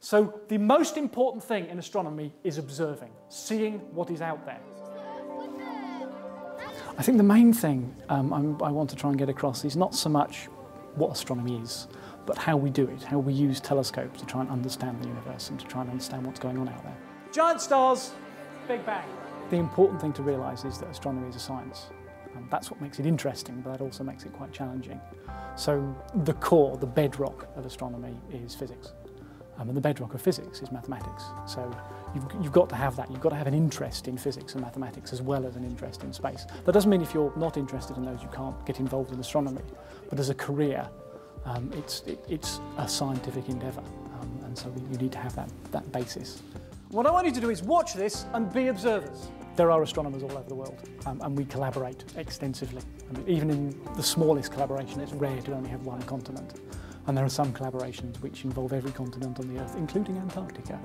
So the most important thing in astronomy is observing, seeing what is out there. I think the main thing I want to try and get across is not so much what astronomy is, but how we do it, how we use telescopes to try and understand the universe and to try and understand what's going on out there. Giant stars, Big Bang. The important thing to realise is that astronomy is a science. That's what makes it interesting, but that also makes it quite challenging. So the core, the bedrock of astronomy is physics. And the bedrock of physics is mathematics. So you've got to have that. You've got to have an interest in physics and mathematics as well as an interest in space. That doesn't mean if you're not interested in those, you can't get involved in astronomy. But as a career, it's a scientific endeavour. And so you need to have that basis. What I want you to do is watch this and be observers. There are astronomers all over the world, and we collaborate extensively. I mean, even in the smallest collaboration, it's rare to only have one continent. And there are some collaborations which involve every continent on the Earth, including Antarctica.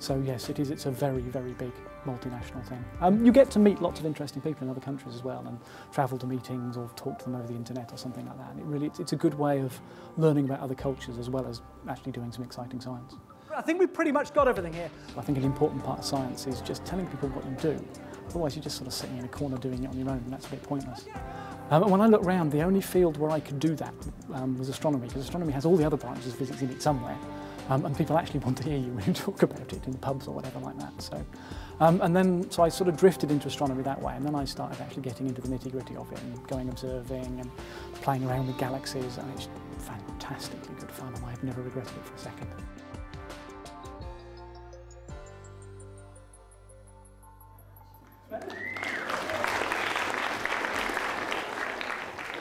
So yes, it's a very, very big multinational thing. You get to meet lots of interesting people in other countries as well, and travel to meetings or talk to them over the internet or something like that. And it's a good way of learning about other cultures as well as actually doing some exciting science. I think we've pretty much got everything here. I think an important part of science is just telling people what you do. Otherwise you're just sort of sitting in a corner doing it on your own, and that's a bit pointless. When I look round, the only field where I could do that was astronomy, because astronomy has all the other branches of physics in it somewhere, and people actually want to hear you when you talk about it in pubs or whatever like that. So, so I sort of drifted into astronomy that way, and then I started actually getting into the nitty-gritty of it and going observing and playing around with galaxies, and it's fantastically good fun, and I've never regretted it for a second.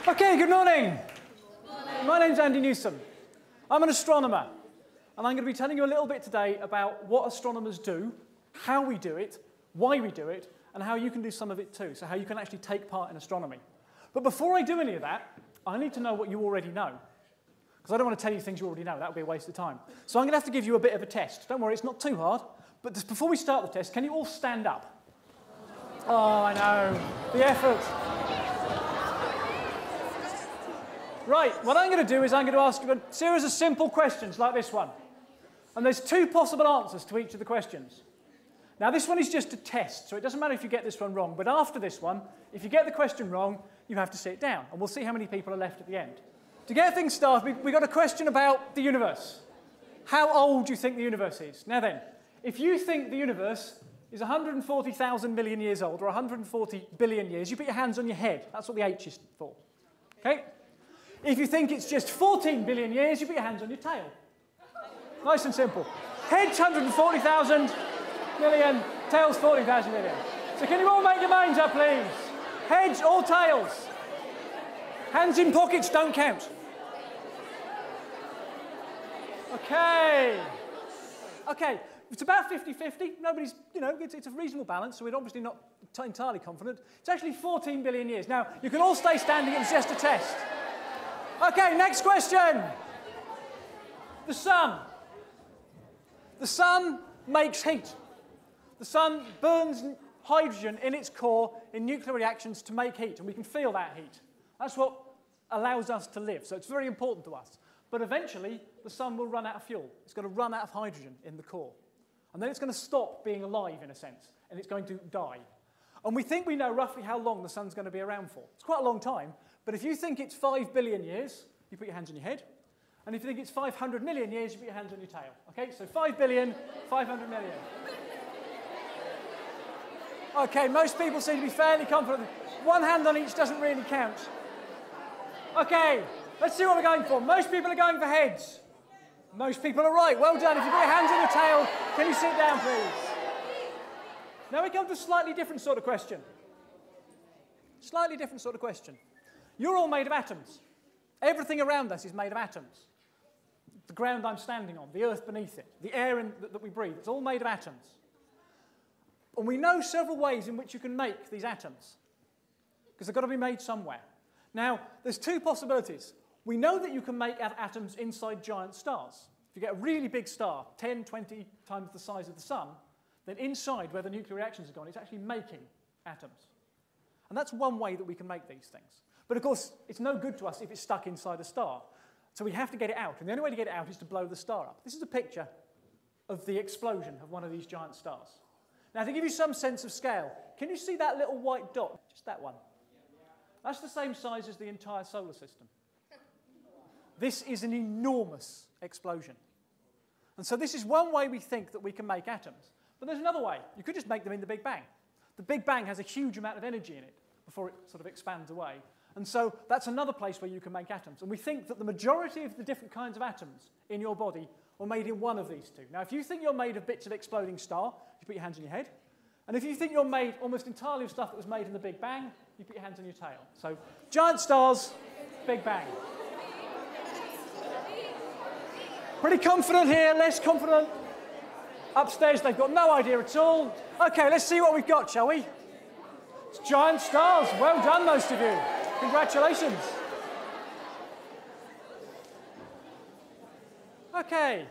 Okay, good morning. Good morning. My name's Andrew Newsam. I'm an astronomer, and I'm going to be telling you a little bit today about what astronomers do, how we do it, why we do it, and how you can do some of it too, so how you can actually take part in astronomy. But before I do any of that, I need to know what you already know, because I don't want to tell you things you already know. That would be a waste of time. So I'm going to have to give you a bit of a test. Don't worry, it's not too hard. But just before we start the test, can you all stand up? Oh, I know. The effort. Right, what I'm going to do is I'm going to ask you a series of simple questions like this one. And there's two possible answers to each of the questions. Now, this one is just a test, so it doesn't matter if you get this one wrong. But after this one, if you get the question wrong, you have to sit down. And we'll see how many people are left at the end. To get things started, we've got a question about the universe. How old do you think the universe is? Now then, if you think the universe is 140,000 million years old, or 140 billion years, you put your hands on your head. That's what the H is for. OK? If you think it's just 14 billion years, you put your hands on your tail. Nice and simple. Head's 140,000 million, tail's 40,000 million. So can you all make your minds up, please? Heads or tails? Hands in pockets don't count. OK. OK, it's about 50-50. Nobody's, you know, it's a reasonable balance, so we're obviously not entirely confident. It's actually 14 billion years. Now, you can all stay standing, it's just a test. OK, next question. The sun. The sun makes heat. The sun burns hydrogen in its core in nuclear reactions to make heat, and we can feel that heat. That's what allows us to live, so it's very important to us. But eventually, the sun will run out of fuel. It's going to run out of hydrogen in the core. And then it's going to stop being alive, in a sense, and it's going to die. And we think we know roughly how long the sun's going to be around for. It's quite a long time. But if you think it's 5 billion years, you put your hands on your head. And if you think it's 500 million years, you put your hands on your tail. OK, so 5 billion, 500 million. OK, most people seem to be fairly confident. One hand on each doesn't really count. OK, let's see what we're going for. Most people are going for heads. Most people are right. Well done. If you put your hands on your tail, can you sit down, please? Now we come to a slightly different sort of question. Slightly different sort of question. You're all made of atoms. Everything around us is made of atoms. The ground I'm standing on, the earth beneath it, the air that we breathe, it's all made of atoms. And we know several ways in which you can make these atoms, because they've got to be made somewhere. Now, there's two possibilities. We know that you can make atoms inside giant stars. If you get a really big star, 10, 20 times the size of the sun, then inside where the nuclear reactions are gone, it's actually making atoms. And that's one way that we can make these things. But of course, it's no good to us if it's stuck inside a star. So we have to get it out. And the only way to get it out is to blow the star up. This is a picture of the explosion of one of these giant stars. Now, to give you some sense of scale, can you see that little white dot? Just that one. That's the same size as the entire solar system. This is an enormous explosion. And so this is one way we think that we can make atoms. But there's another way. You could just make them in the Big Bang. The Big Bang has a huge amount of energy in it before it sort of expands away. And so that's another place where you can make atoms. And we think that the majority of the different kinds of atoms in your body are made in one of these two. Now, if you think you're made of bits of exploding star, you put your hands on your head. And if you think you're made almost entirely of stuff that was made in the Big Bang, you put your hands on your tail. So giant stars, Big Bang. Pretty confident here, less confident. Upstairs, they've got no idea at all. OK, let's see what we've got, shall we? It's giant stars. Well done, most of you. Congratulations. OK.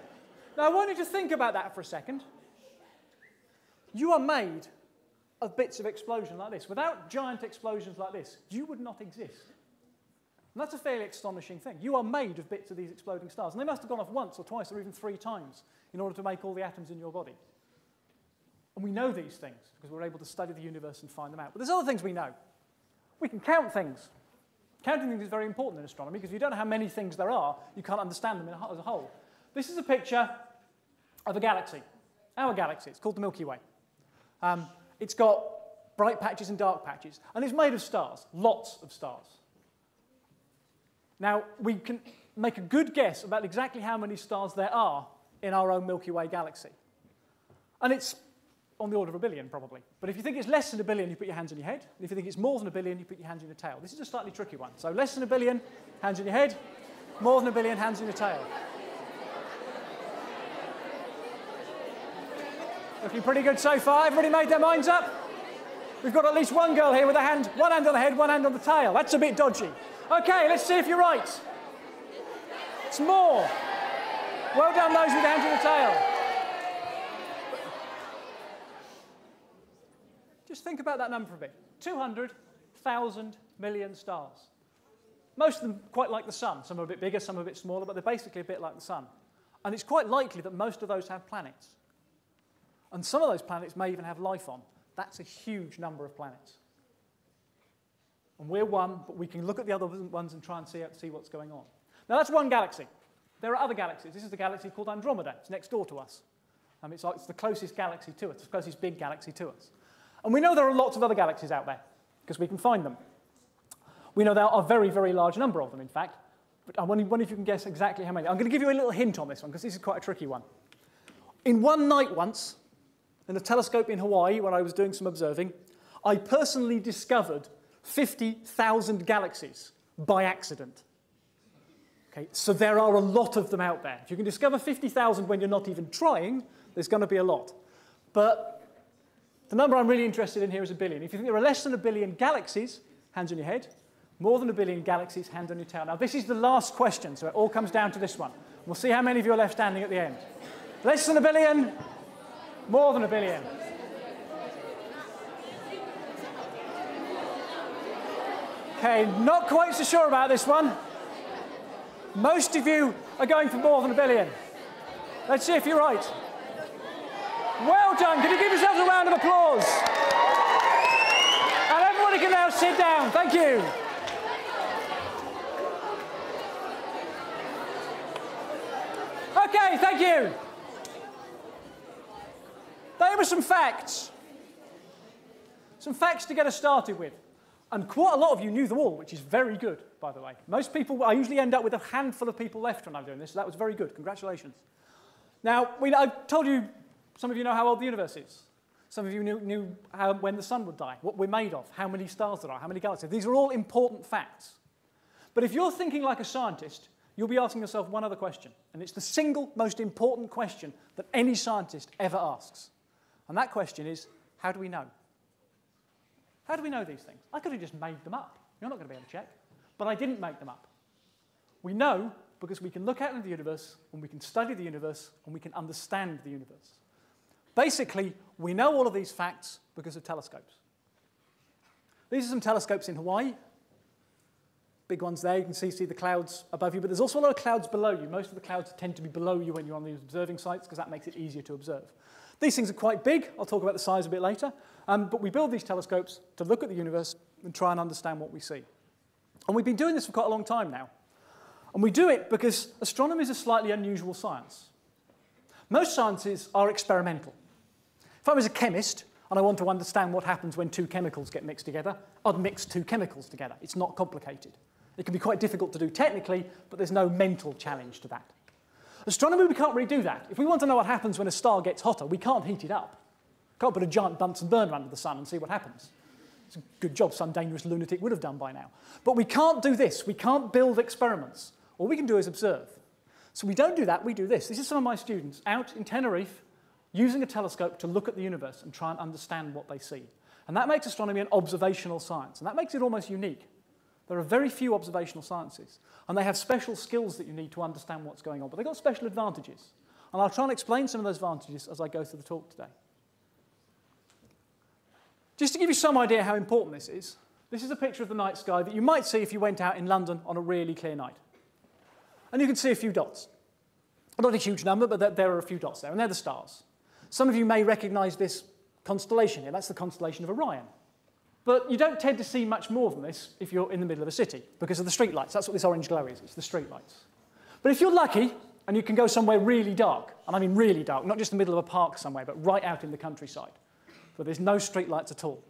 Now, I want you to think about that for a second. You are made of bits of explosion like this. Without giant explosions like this, you would not exist. And that's a fairly astonishing thing. You are made of bits of these exploding stars. And they must have gone off once or twice or even 3 times in order to make all the atoms in your body. And we know these things because we're able to study the universe and find them out. But there's other things we know. We can count things. Counting things is very important in astronomy because if you don't know how many things there are, you can't understand them as a whole. This is a picture of a galaxy, our galaxy. It's called the Milky Way. It's got bright patches and dark patches. And it's made of stars, lots of stars. Now, we can make a good guess about exactly how many stars there are in our own Milky Way galaxy. And it's on the order of 1 billion, probably. But if you think it's less than 1 billion, you put your hands on your head. And if you think it's more than 1 billion, you put your hands on your tail. This is a slightly tricky one. So less than 1 billion, hands on your head. More than 1 billion, hands on your tail. Looking pretty good so far. Everybody made their minds up? We've got at least one girl here with one hand on the head, one hand on the tail. That's a bit dodgy. OK, let's see if you're right. It's more. Well done, those with the hand on the tail. Just think about that number for a bit. 200,000 million stars. Most of them quite like the sun. Some are a bit bigger, some are a bit smaller, but they're basically a bit like the sun. And it's quite likely that most of those have planets. And some of those planets may even have life on. That's a huge number of planets. And we're one, but we can look at the other ones and try and see what's going on. Now, that's one galaxy. There are other galaxies. This is the galaxy called Andromeda. It's next door to us. It's the closest galaxy to us, the closest big galaxy to us. And we know there are lots of other galaxies out there, because we can find them. We know there are a very, very large number of them, in fact. But I wonder if you can guess exactly how many. I'm going to give you a little hint on this one, because this is quite a tricky one. In one night once, in a telescope in Hawaii, when I was doing some observing, I personally discovered 50,000 galaxies by accident. Okay, so there are a lot of them out there. If you can discover 50,000 when you're not even trying, there's going to be a lot. But the number I'm really interested in here is 1 billion. If you think there are less than 1 billion galaxies, hands on your head. More than 1 billion galaxies, hand on your tail. Now, this is the last question, so it all comes down to this one. We'll see how many of you are left standing at the end. Less than 1 billion, more than 1 billion. OK, not quite so sure about this one. Most of you are going for more than 1 billion. Let's see if you're right. Well done. Can you give yourselves a round of applause? And everybody can now sit down. Thank you. OK, thank you. There were some facts. Some facts to get us started with. And quite a lot of you knew them all, which is very good, by the way. Most people, I usually end up with a handful of people left when I'm doing this, so that was very good. Congratulations. Now, I've told you, some of you know how old the universe is. Some of you knew when the sun would die, what we're made of, how many stars there are, how many galaxies. These are all important facts. But if you're thinking like a scientist, you'll be asking yourself one other question, and it's the single most important question that any scientist ever asks. And that question is, how do we know? How do we know these things? I could have just made them up. You're not going to be able to check. But I didn't make them up. We know because we can look out into the universe, and we can study the universe, and we can understand the universe. Basically, we know all of these facts because of telescopes. These are some telescopes in Hawaii. big ones there. You can see the clouds above you, but there's also a lot of clouds below you. Most of the clouds tend to be below you when you're on these observing sites because that makes it easier to observe. These things are quite big. I'll talk about the size a bit later. But we build these telescopes to look at the universe and try and understand what we see. And we've been doing this for quite a long time now. And we do it because astronomy is a slightly unusual science. Most sciences are experimental. If I was a chemist and I want to understand what happens when two chemicals get mixed together, I'd mix two chemicals together. It's not complicated. It can be quite difficult to do technically, but there's no mental challenge to that. Astronomy, we can't really do that. If we want to know what happens when a star gets hotter, we can't heat it up. Can't put a giant Bunsen burner under the sun and see what happens. It's a good job some dangerous lunatic would have done by now. But we can't do this. We can't build experiments. All we can do is observe. So we don't do that, we do this. This is some of my students out in Tenerife using a telescope to look at the universe and try and understand what they see. And that makes astronomy an observational science, and that makes it almost unique. There are very few observational sciences, and they have special skills that you need to understand what's going on, but they've got special advantages. And I'll try and explain some of those advantages as I go through the talk today. Just to give you some idea how important this is a picture of the night sky that you might see if you went out in London on a really clear night. And you can see a few dots. Not a huge number, but there are a few dots there, and they're the stars. Some of you may recognize this constellation here. That's the constellation of Orion. But you don't tend to see much more than this if you're in the middle of a city because of the street lights. That's what this orange glow is. It's the street lights. But if you're lucky and you can go somewhere really dark, and I mean really dark, not just the middle of a park somewhere, but right out in the countryside, where there's no street lights at all,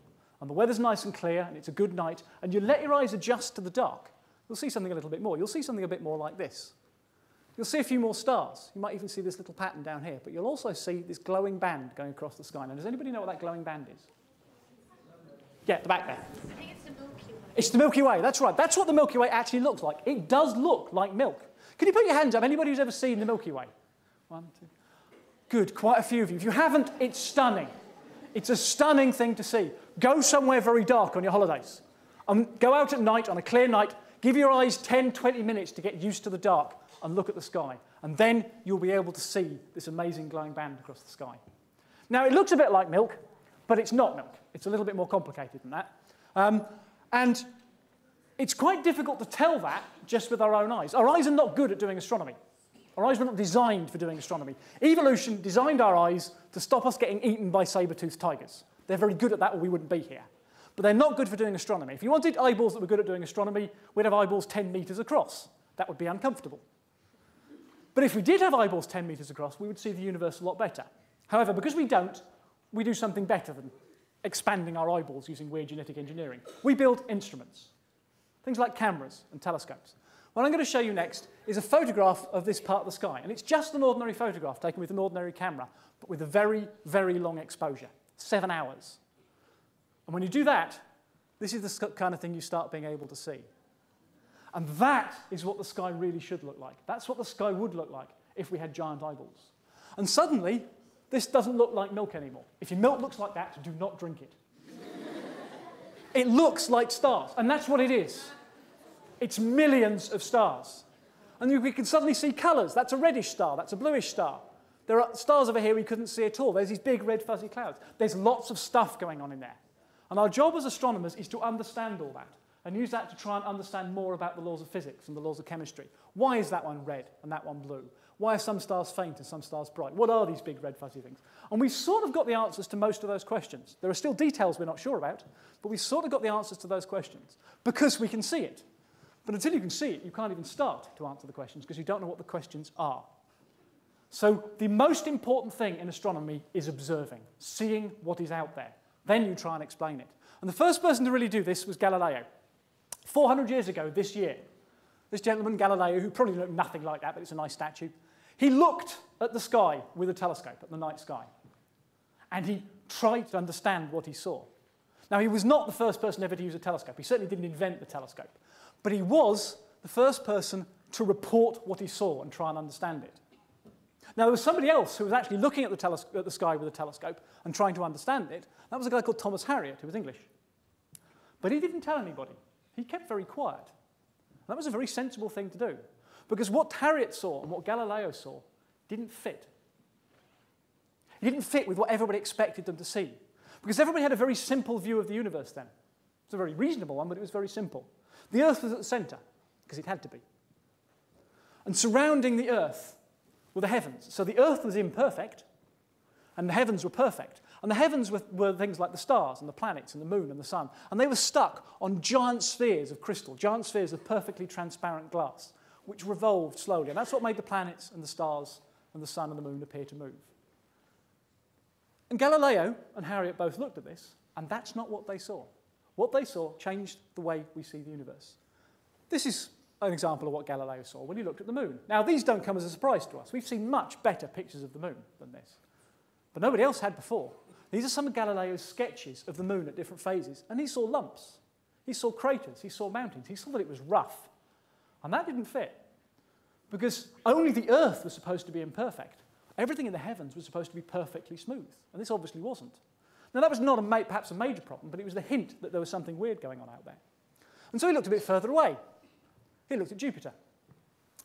and the weather's nice and clear, and it's a good night, and you let your eyes adjust to the dark, you'll see something a little bit more. You'll see something a bit more like this. You'll see a few more stars. You might even see this little pattern down here, but you'll also see this glowing band going across the sky. Now, does anybody know what that glowing band is? Yeah, the back there. I think it's the Milky Way. It's the Milky Way, that's right. That's what the Milky Way actually looks like. It does look like milk. Can you put your hands up, anybody who's ever seen the Milky Way? One, two. Good, quite a few of you. If you haven't, it's stunning. It's a stunning thing to see. Go somewhere very dark on your holidays. Go out at night, on a clear night, give your eyes 10, 20 minutes to get used to the dark and look at the sky. And then you'll be able to see this amazing glowing band across the sky. Now, it looks a bit like milk, but it's not milk. It's a little bit more complicated than that. And it's quite difficult to tell that just with our own eyes. Our eyes are not good at doing astronomy. Our eyes were not designed for doing astronomy. Evolution designed our eyes to stop us getting eaten by saber-toothed tigers. They're very good at that or we wouldn't be here. But they're not good for doing astronomy. If you wanted eyeballs that were good at doing astronomy, we'd have eyeballs 10 meters across. That would be uncomfortable. But if we did have eyeballs 10 meters across, we would see the universe a lot better. However, because we don't, we do something better than expanding our eyeballs using weird genetic engineering. We build instruments, things like cameras and telescopes. What I'm going to show you next is a photograph of this part of the sky. And it's just an ordinary photograph taken with an ordinary camera, but with a very, very long exposure, 7 hours. And when you do that, this is the kind of thing you start being able to see. And that is what the sky really should look like. That's what the sky would look like if we had giant eyeballs. And suddenly, this doesn't look like milk anymore. If your milk looks like that, do not drink it. It looks like stars, and that's what it is. It's millions of stars. And we can suddenly see colours. That's a reddish star. That's a bluish star. There are stars over here we couldn't see at all. There's these big red fuzzy clouds. There's lots of stuff going on in there. And our job as astronomers is to understand all that and use that to try and understand more about the laws of physics and the laws of chemistry. Why is that one red and that one blue? Why are some stars faint and some stars bright? What are these big red fuzzy things? And we've sort of got the answers to most of those questions. There are still details we're not sure about, but we've sort of got the answers to those questions because we can see it. But until you can see it, you can't even start to answer the questions because you don't know what the questions are. So the most important thing in astronomy is observing, seeing what is out there. Then you try and explain it. And the first person to really do this was Galileo. 400 years ago this year, this gentleman, Galileo, who probably looked nothing like that, but it's a nice statue, he looked at the sky with a telescope, at the night sky. And he tried to understand what he saw. Now, he was not the first person ever to use a telescope. He certainly didn't invent the telescope. But he was the first person to report what he saw and try and understand it. Now, there was somebody else who was actually looking at the sky with a telescope and trying to understand it. That was a guy called Thomas Harriot, who was English. But he didn't tell anybody. He kept very quiet. And that was a very sensible thing to do, because what Harriot saw and what Galileo saw didn't fit. It didn't fit with what everybody expected them to see, because everybody had a very simple view of the universe then. It's a very reasonable one, but it was very simple. The Earth was at the centre, because it had to be. And surrounding the Earth were the heavens. So the Earth was imperfect, and the heavens were perfect. And the heavens were things like the stars and the planets and the moon and the sun. And they were stuck on giant spheres of crystal, giant spheres of perfectly transparent glass, which revolved slowly. And that's what made the planets and the stars and the sun and the moon appear to move. And Galileo and Harriot both looked at this, and that's not what they saw. What they saw changed the way we see the universe. This is an example of what Galileo saw when he looked at the moon. Now, these don't come as a surprise to us. We've seen much better pictures of the moon than this, but nobody else had before. These are some of Galileo's sketches of the moon at different phases, and he saw lumps. He saw craters. He saw mountains. He saw that it was rough, and that didn't fit, because only the Earth was supposed to be imperfect. Everything in the heavens was supposed to be perfectly smooth, and this obviously wasn't. Now, that was not perhaps a major problem, but it was the hint that there was something weird going on out there. And so he looked a bit further away. He looked at Jupiter.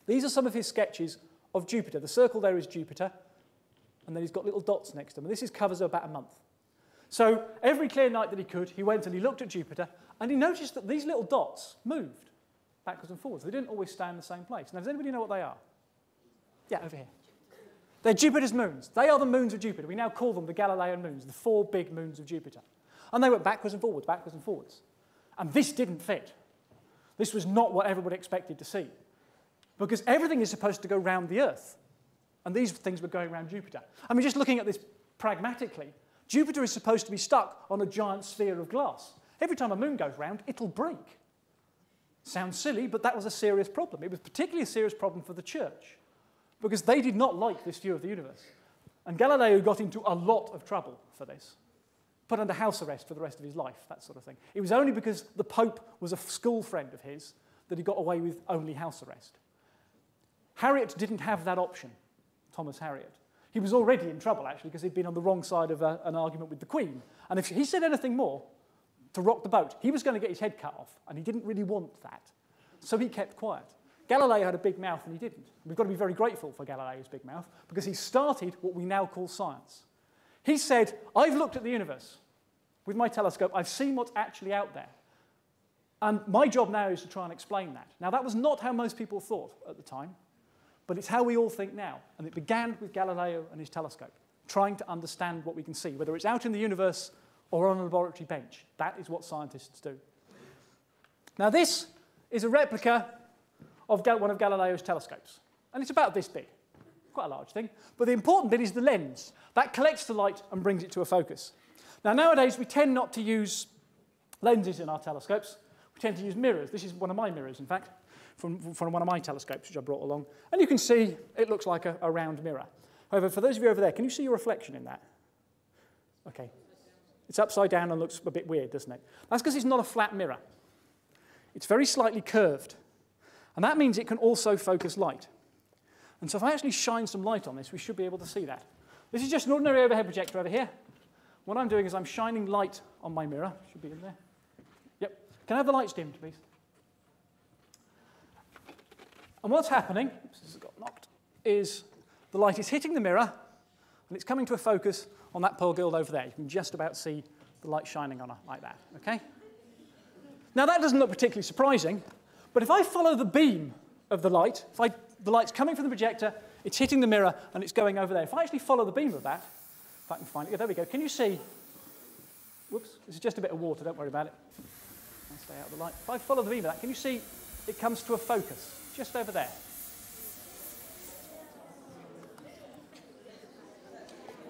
These are some of his sketches of Jupiter. The circle there is Jupiter, and then he's got little dots next to him. And this covers about a month. So every clear night that he could, he went and he looked at Jupiter, and he noticed that these little dots moved backwards and forwards. They didn't always stay in the same place. Now, does anybody know what they are? Yeah, over here. They're Jupiter's moons. They are the moons of Jupiter. We now call them the Galilean moons, the four big moons of Jupiter. And they went backwards and forwards, backwards and forwards. And this didn't fit. This was not what everybody expected to see, because everything is supposed to go round the Earth, and these things were going round Jupiter. I mean, just looking at this pragmatically, Jupiter is supposed to be stuck on a giant sphere of glass. Every time a moon goes round, it'll break. Sounds silly, but that was a serious problem. It was particularly a serious problem for the church, because they did not like this view of the universe. And Galileo got into a lot of trouble for this, put under house arrest for the rest of his life, that sort of thing. It was only because the Pope was a school friend of his that he got away with only house arrest. Harriot didn't have that option, Thomas Harriot. He was already in trouble, actually, because he'd been on the wrong side of an argument with the Queen. And if he said anything more to rock the boat, he was going to get his head cut off, and he didn't really want that. So he kept quiet. Galileo had a big mouth and he didn't. We've got to be very grateful for Galileo's big mouth, because he started what we now call science. He said, I've looked at the universe with my telescope. I've seen what's actually out there. And my job now is to try and explain that. Now, that was not how most people thought at the time, but it's how we all think now. And it began with Galileo and his telescope, trying to understand what we can see, whether it's out in the universe or on a laboratory bench. That is what scientists do. Now, this is a replica of one of Galileo's telescopes. And it's about this big, quite a large thing. But the important bit is the lens. That collects the light and brings it to a focus. Now, nowadays, we tend not to use lenses in our telescopes. We tend to use mirrors. This is one of my mirrors, in fact, from one of my telescopes, which I brought along. And you can see it looks like a round mirror. However, for those of you over there, can you see your reflection in that? OK. It's upside down and looks a bit weird, doesn't it? That's because it's not a flat mirror. It's very slightly curved. And that means it can also focus light. And so if I actually shine some light on this, we should be able to see that. This is just an ordinary overhead projector over here. What I'm doing is I'm shining light on my mirror. Should be in there. Yep. Can I have the lights dimmed, please? And what's happening, oops, this got knocked, is the light is hitting the mirror, and it's coming to a focus on that poor girl over there. You can just about see the light shining on her like that. Okay. Now, that doesn't look particularly surprising. But if I follow the beam of the light, the light's coming from the projector, it's hitting the mirror, and it's going over there. If I actually follow the beam of that, if I can find it, yeah, there we go. Can you see? Whoops, this is just a bit of water, don't worry about it. I'll stay out of the light. If I follow the beam of that, can you see it comes to a focus just over there?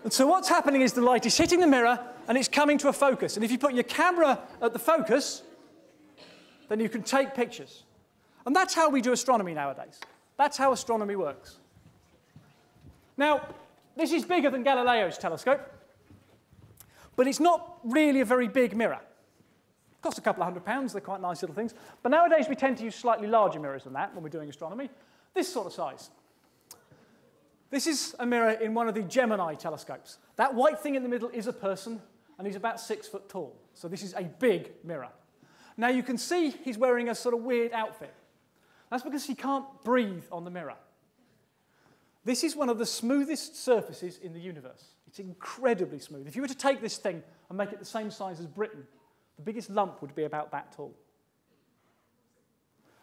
And so what's happening is the light is hitting the mirror, and it's coming to a focus. And if you put your camera at the focus, then you can take pictures. And that's how we do astronomy nowadays. That's how astronomy works. Now, this is bigger than Galileo's telescope, but it's not really a very big mirror. It costs a couple of £100. They're quite nice little things. But nowadays, we tend to use slightly larger mirrors than that when we're doing astronomy. This sort of size. This is a mirror in one of the Gemini telescopes. That white thing in the middle is a person, and he's about 6 foot tall. So this is a big mirror. Now, you can see he's wearing a sort of weird outfit. That's because he can't breathe on the mirror. This is one of the smoothest surfaces in the universe. It's incredibly smooth. If you were to take this thing and make it the same size as Britain, the biggest lump would be about that tall.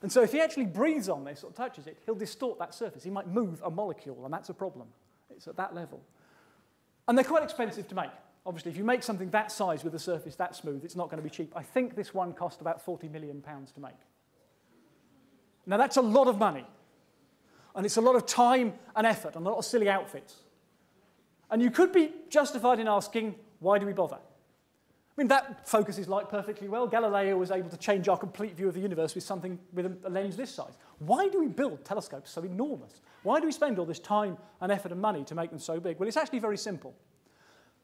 And so if he actually breathes on this or touches it, he'll distort that surface. He might move a molecule, and that's a problem. It's at that level. And they're quite expensive to make. Obviously, if you make something that size with a surface that smooth, it's not going to be cheap. I think this one cost about £40 million to make. Now, that's a lot of money. And it's a lot of time and effort and a lot of silly outfits. And you could be justified in asking, why do we bother? I mean, that focuses light perfectly well. Galileo was able to change our complete view of the universe with something with a lens this size. Why do we build telescopes so enormous? Why do we spend all this time and effort and money to make them so big? Well, it's actually very simple.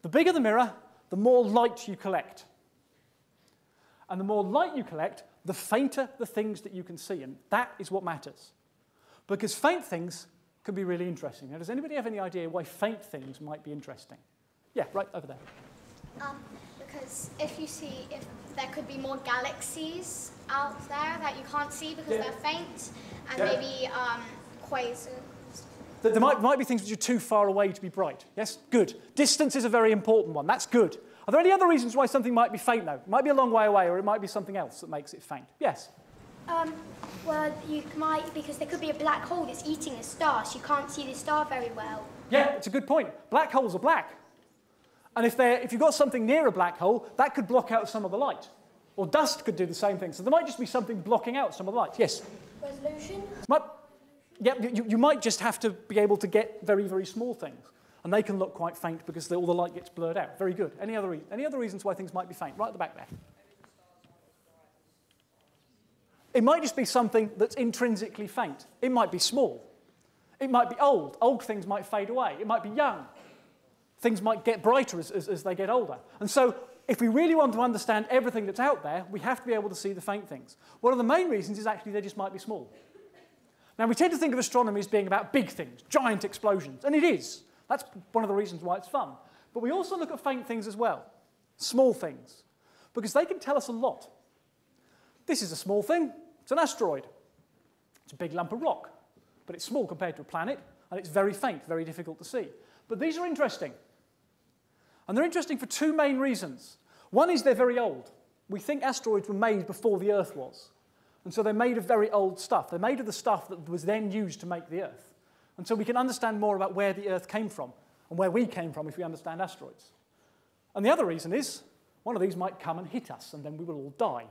The bigger the mirror, the more light you collect. And the more light you collect, the fainter the things that you can see. And that is what matters. Because faint things can be really interesting. Now, does anybody have any idea why faint things might be interesting? Yeah, right over there. Because if there could be more galaxies out there that you can't see because they're faint, and maybe quasars. There might be things which are too far away to be bright. Yes, good. Distance is a very important one. That's good. Are there any other reasons why something might be faint, though? It might be a long way away, or it might be something else that makes it faint. Yes? Well, you might, because there could be a black hole that's eating a star, so you can't see the star very well. Yeah, it's a good point. Black holes are black. And if you've got something near a black hole, that could block out some of the light. Or dust could do the same thing. So there might just be something blocking out some of the light. Yes? Resolution? You might just have to be able to get very, very small things. And they can look quite faint because all the light gets blurred out. Very good. Any other reasons why things might be faint? Right at the back there. It might just be something that's intrinsically faint. It might be small. It might be old. Old things might fade away. It might be young. Things might get brighter as they get older. And so if we really want to understand everything that's out there, we have to be able to see the faint things. One of the main reasons is actually they just might be small. Now, we tend to think of astronomy as being about big things, giant explosions, and it is. That's one of the reasons why it's fun. But we also look at faint things as well, small things, because they can tell us a lot. This is a small thing. It's an asteroid. It's a big lump of rock, but it's small compared to a planet, and it's very faint, very difficult to see. But these are interesting. And they're interesting for two main reasons. One is they're very old. We think asteroids were made before the Earth was. And so they're made of very old stuff. They're made of the stuff that was then used to make the Earth. And so we can understand more about where the Earth came from and where we came from if we understand asteroids. And the other reason is one of these might come and hit us, and then we will all die.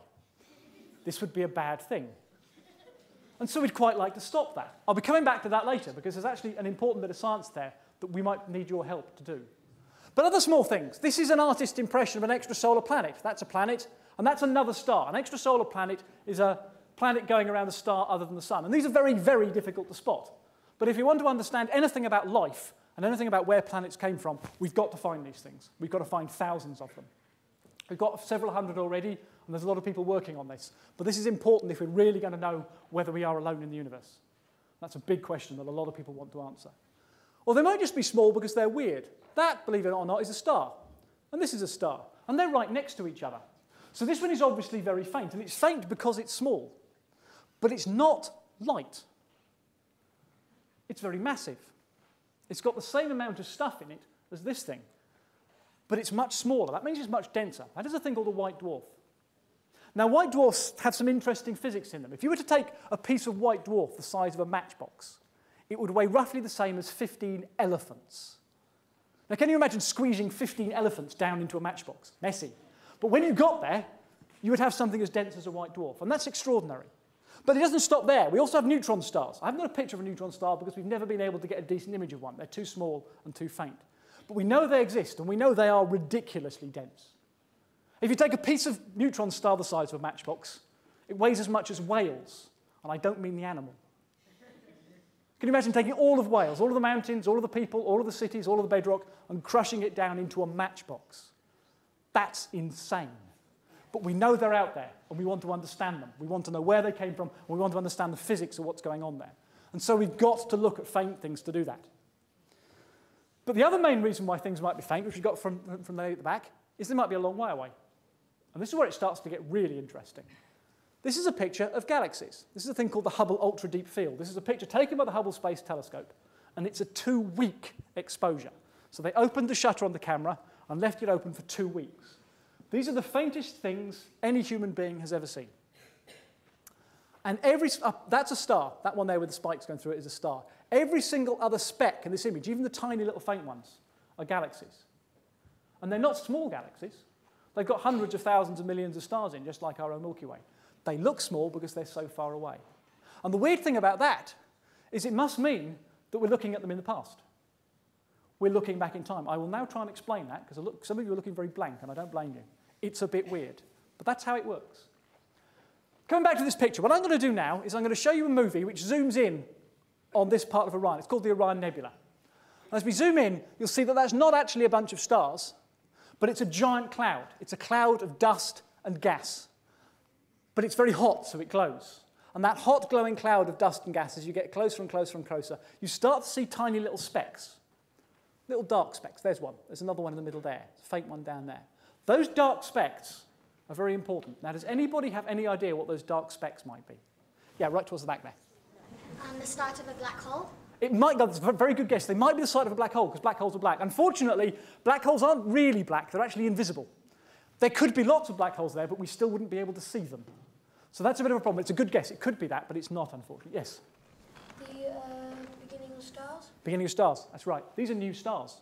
This would be a bad thing. And so we'd quite like to stop that. I'll be coming back to that later, because there's actually an important bit of science there that we might need your help to do. But other small things. This is an artist's impression of an extrasolar planet. That's a planet, and that's another star. An extrasolar planet is a planet going around a star other than the sun. And these are very, very difficult to spot. But if you want to understand anything about life and anything about where planets came from, we've got to find these things. We've got to find thousands of them. We've got several hundred already, and there's a lot of people working on this. But this is important if we're really going to know whether we are alone in the universe. That's a big question that a lot of people want to answer. Or they might just be small because they're weird. That, believe it or not, is a star. And this is a star. And they're right next to each other. So this one is obviously very faint. And it's faint because it's small. But it's not light. It's very massive. It's got the same amount of stuff in it as this thing. But it's much smaller. That means it's much denser. That is a thing called a white dwarf. Now, white dwarfs have some interesting physics in them. If you were to take a piece of white dwarf the size of a matchbox, it would weigh roughly the same as 15 elephants. Now, can you imagine squeezing 15 elephants down into a matchbox? Messy. But when you got there, you would have something as dense as a white dwarf, and that's extraordinary. But it doesn't stop there. We also have neutron stars. I haven't got a picture of a neutron star because we've never been able to get a decent image of one. They're too small and too faint. But we know they exist, and we know they are ridiculously dense. If you take a piece of neutron star the size of a matchbox, it weighs as much as Wales, and I don't mean the animal. Can you imagine taking all of Wales, all of the mountains, all of the people, all of the cities, all of the bedrock, and crushing it down into a matchbox? That's insane. But we know they're out there, and we want to understand them. We want to know where they came from, and we want to understand the physics of what's going on there. And so we've got to look at faint things to do that. But the other main reason why things might be faint, which we got from there at the back, is they might be a long way away. And this is where it starts to get really interesting. This is a picture of galaxies. This is a thing called the Hubble Ultra Deep Field. This is a picture taken by the Hubble Space Telescope, and it's a 2-week exposure. So they opened the shutter on the camera and left it open for 2 weeks. These are the faintest things any human being has ever seen. And that's a star. That one there with the spikes going through it is a star. Every single other speck in this image, even the tiny little faint ones, are galaxies. And they're not small galaxies. They've got hundreds of thousands of millions of stars in, just like our own Milky Way. They look small because they're so far away. And the weird thing about that is it must mean that we're looking at them in the past. We're looking back in time. I will now try and explain that, because some of you are looking very blank, and I don't blame you. It's a bit weird, but that's how it works. Coming back to this picture, what I'm going to do now is I'm going to show you a movie which zooms in on this part of Orion. It's called the Orion Nebula. And as we zoom in, you'll see that that's not actually a bunch of stars, but it's a giant cloud. It's a cloud of dust and gas. But it's very hot, so it glows. And that hot, glowing cloud of dust and gas, as you get closer and closer and closer, you start to see tiny little specks, little dark specks. There's one. There's another one in the middle there. There's a faint one down there. Those dark specks are very important. Now, does anybody have any idea what those dark specks might be? Yeah, right towards the back there. The start of a black hole? It might, that's a very good guess. They might be the start of a black hole, because black holes are black. Unfortunately, black holes aren't really black. They're actually invisible. There could be lots of black holes there, but we still wouldn't be able to see them. So that's a bit of a problem. It's a good guess. It could be that, but it's not, unfortunately. Yes? The beginning of stars? Beginning of stars, that's right. These are new stars.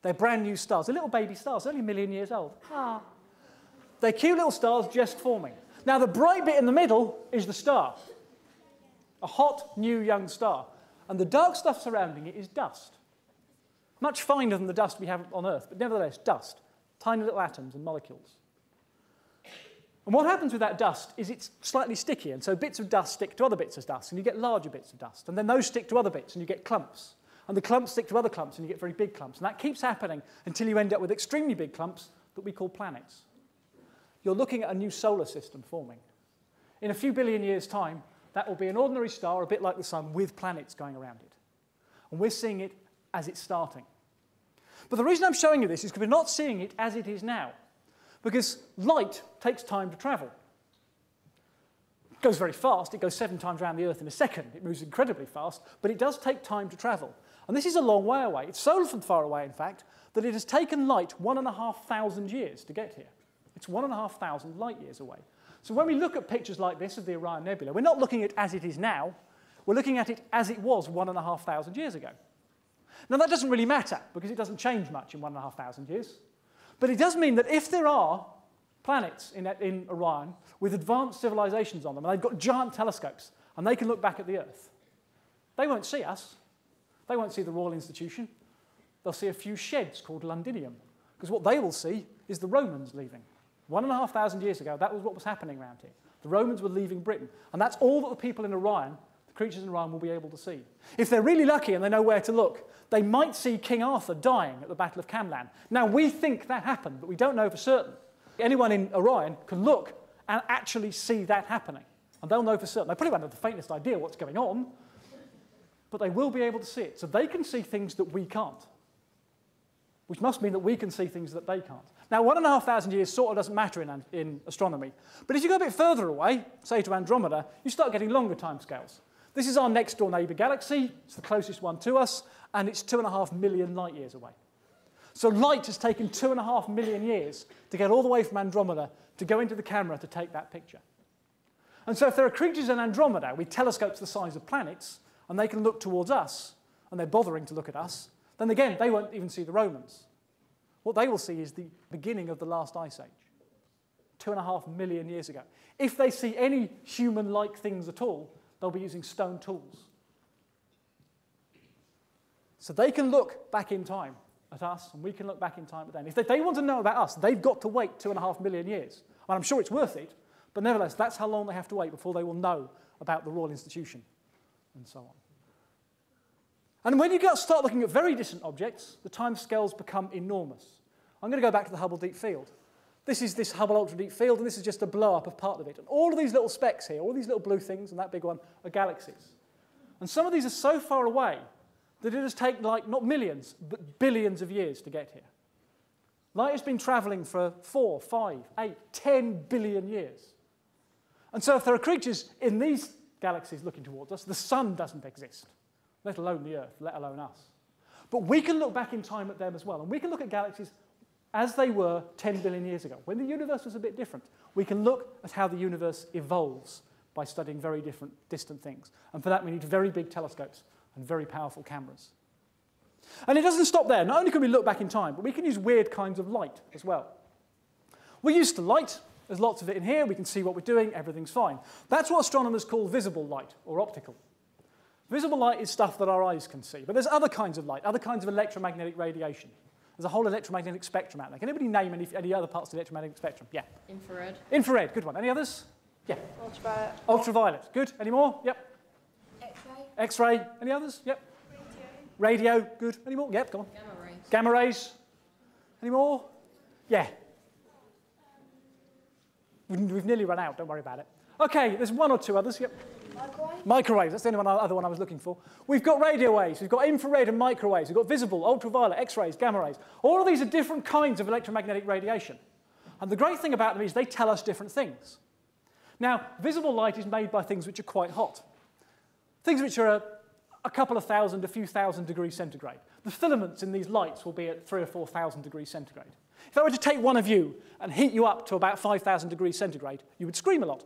They're brand new stars. They're little baby stars, only a million years old. Ah. They're cute little stars just forming. Now, the bright bit in the middle is the star, a hot, new, young star. And the dark stuff surrounding it is dust, much finer than the dust we have on Earth, but nevertheless, dust, tiny little atoms and molecules. And what happens with that dust is it's slightly sticky, and so bits of dust stick to other bits of dust, and you get larger bits of dust, and then those stick to other bits, and you get clumps. And the clumps stick to other clumps, and you get very big clumps. And that keeps happening until you end up with extremely big clumps that we call planets. You're looking at a new solar system forming. In a few billion years' time, that will be an ordinary star, a bit like the sun, with planets going around it. And we're seeing it as it's starting. But the reason I'm showing you this is because we're not seeing it as it is now. Because light takes time to travel. It goes very fast. It goes 7 times around the Earth in a second. It moves incredibly fast, but it does take time to travel. And this is a long way away. It's so far away, in fact, that it has taken light 1,500 years to get here. It's 1,500 light years away. So when we look at pictures like this of the Orion Nebula, we're not looking at it as it is now. We're looking at it as it was 1,500 years ago. Now, that doesn't really matter, because it doesn't change much in 1,500 years. But it does mean that if there are planets in Orion with advanced civilizations on them, and they've got giant telescopes, and they can look back at the Earth, they won't see us. They won't see the Royal Institution. They'll see a few sheds called Londinium, because what they will see is the Romans leaving. 1,500 years ago, that was what was happening around here. The Romans were leaving Britain, and that's all that the people in Orion, the creatures in Orion, will be able to see. If they're really lucky and they know where to look, they might see King Arthur dying at the Battle of Camlann. Now, we think that happened, but we don't know for certain. Anyone in Orion can look and actually see that happening, and they'll know for certain. They probably won't have the faintest idea what's going on, but they will be able to see it. So they can see things that we can't, which must mean that we can see things that they can't. Now, 1,500 years sort of doesn't matter in astronomy. But if you go a bit further away, say to Andromeda, you start getting longer timescales. This is our next-door neighbour galaxy. It's the closest one to us, and it's 2.5 million light years away. So light has taken 2.5 million years to get all the way from Andromeda to go into the camera to take that picture. And so if there are creatures in Andromeda with telescopes the size of planets, and they can look towards us, and they're bothering to look at us, then again, they won't even see the Romans. What they will see is the beginning of the last ice age, 2.5 million years ago. If they see any human-like things at all, they'll be using stone tools. So they can look back in time at us, and we can look back in time at them. If they want to know about us, they've got to wait 2.5 million years. And I'm sure it's worth it, but nevertheless, that's how long they have to wait before they will know about the Royal Institution and so on. And when you start looking at very distant objects, the time scales become enormous. I'm going to go back to the Hubble Deep Field. This is this Hubble Ultra Deep Field, and this is just a blow-up of part of it. And all of these little specks here, all these little blue things and that big one, are galaxies. And some of these are so far away that it has taken, like, not millions, but billions of years to get here. Light has been travelling for 4, 5, 8, 10 billion years. And so if there are creatures in these galaxies looking towards us, the sun doesn't exist, let alone the Earth, let alone us. But we can look back in time at them as well, and we can look at galaxies as they were 10 billion years ago, when the universe was a bit different. We can look at how the universe evolves by studying very different distant things. And for that, we need very big telescopes and very powerful cameras. And it doesn't stop there. Not only can we look back in time, but we can use weird kinds of light as well. We're used to light. There's lots of it in here. We can see what we're doing. Everything's fine. That's what astronomers call visible light, or optical. Visible light is stuff that our eyes can see. But there's other kinds of light, other kinds of electromagnetic radiation. There's a whole electromagnetic spectrum out there. Can anybody name any other parts of the electromagnetic spectrum? Yeah. Infrared. Infrared, good one. Any others? Yeah. Ultraviolet. Ultraviolet, good. Any more? Yep. X-ray. X-ray. Any others? Yep. Radio. Radio, good. Any more? Yep, come on. Gamma rays. Gamma rays. Any more? Yeah. We've nearly run out, don't worry about it. OK, there's one or two others. Yep. Microwave? Microwaves, that's the only other one I was looking for. We've got radio waves, we've got infrared and microwaves, we've got visible, ultraviolet, X-rays, gamma rays. All of these are different kinds of electromagnetic radiation. And the great thing about them is they tell us different things. Now, visible light is made by things which are quite hot. Things which are a couple of thousand, a few thousand degrees centigrade. The filaments in these lights will be at 3,000 or 4,000 degrees centigrade. If I were to take one of you and heat you up to about 5,000 degrees centigrade, you would scream a lot.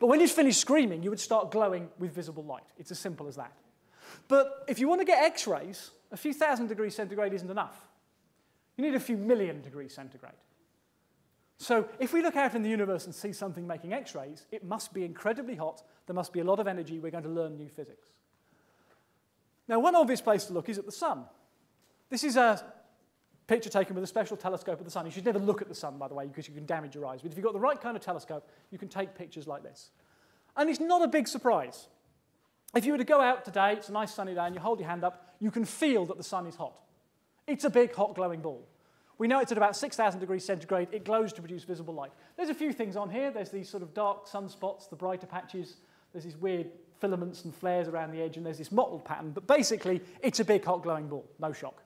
But when you'd finished screaming, you would start glowing with visible light. It's as simple as that. But if you want to get X-rays, a few thousand degrees centigrade isn't enough. You need a few million degrees centigrade. So if we look out in the universe and see something making X-rays, it must be incredibly hot. There must be a lot of energy. We're going to learn new physics. Now, one obvious place to look is at the sun. This is a picture taken with a special telescope of the sun. You should never look at the sun, by the way, because you can damage your eyes. But if you've got the right kind of telescope, you can take pictures like this. And it's not a big surprise. If you were to go out today, it's a nice sunny day, and you hold your hand up, you can feel that the sun is hot. It's a big, hot, glowing ball. We know it's at about 6,000 degrees centigrade. It glows to produce visible light. There's a few things on here. There's these sort of dark sunspots, the brighter patches. There's these weird filaments and flares around the edge, and there's this mottled pattern. But basically, it's a big, hot, glowing ball. No shock.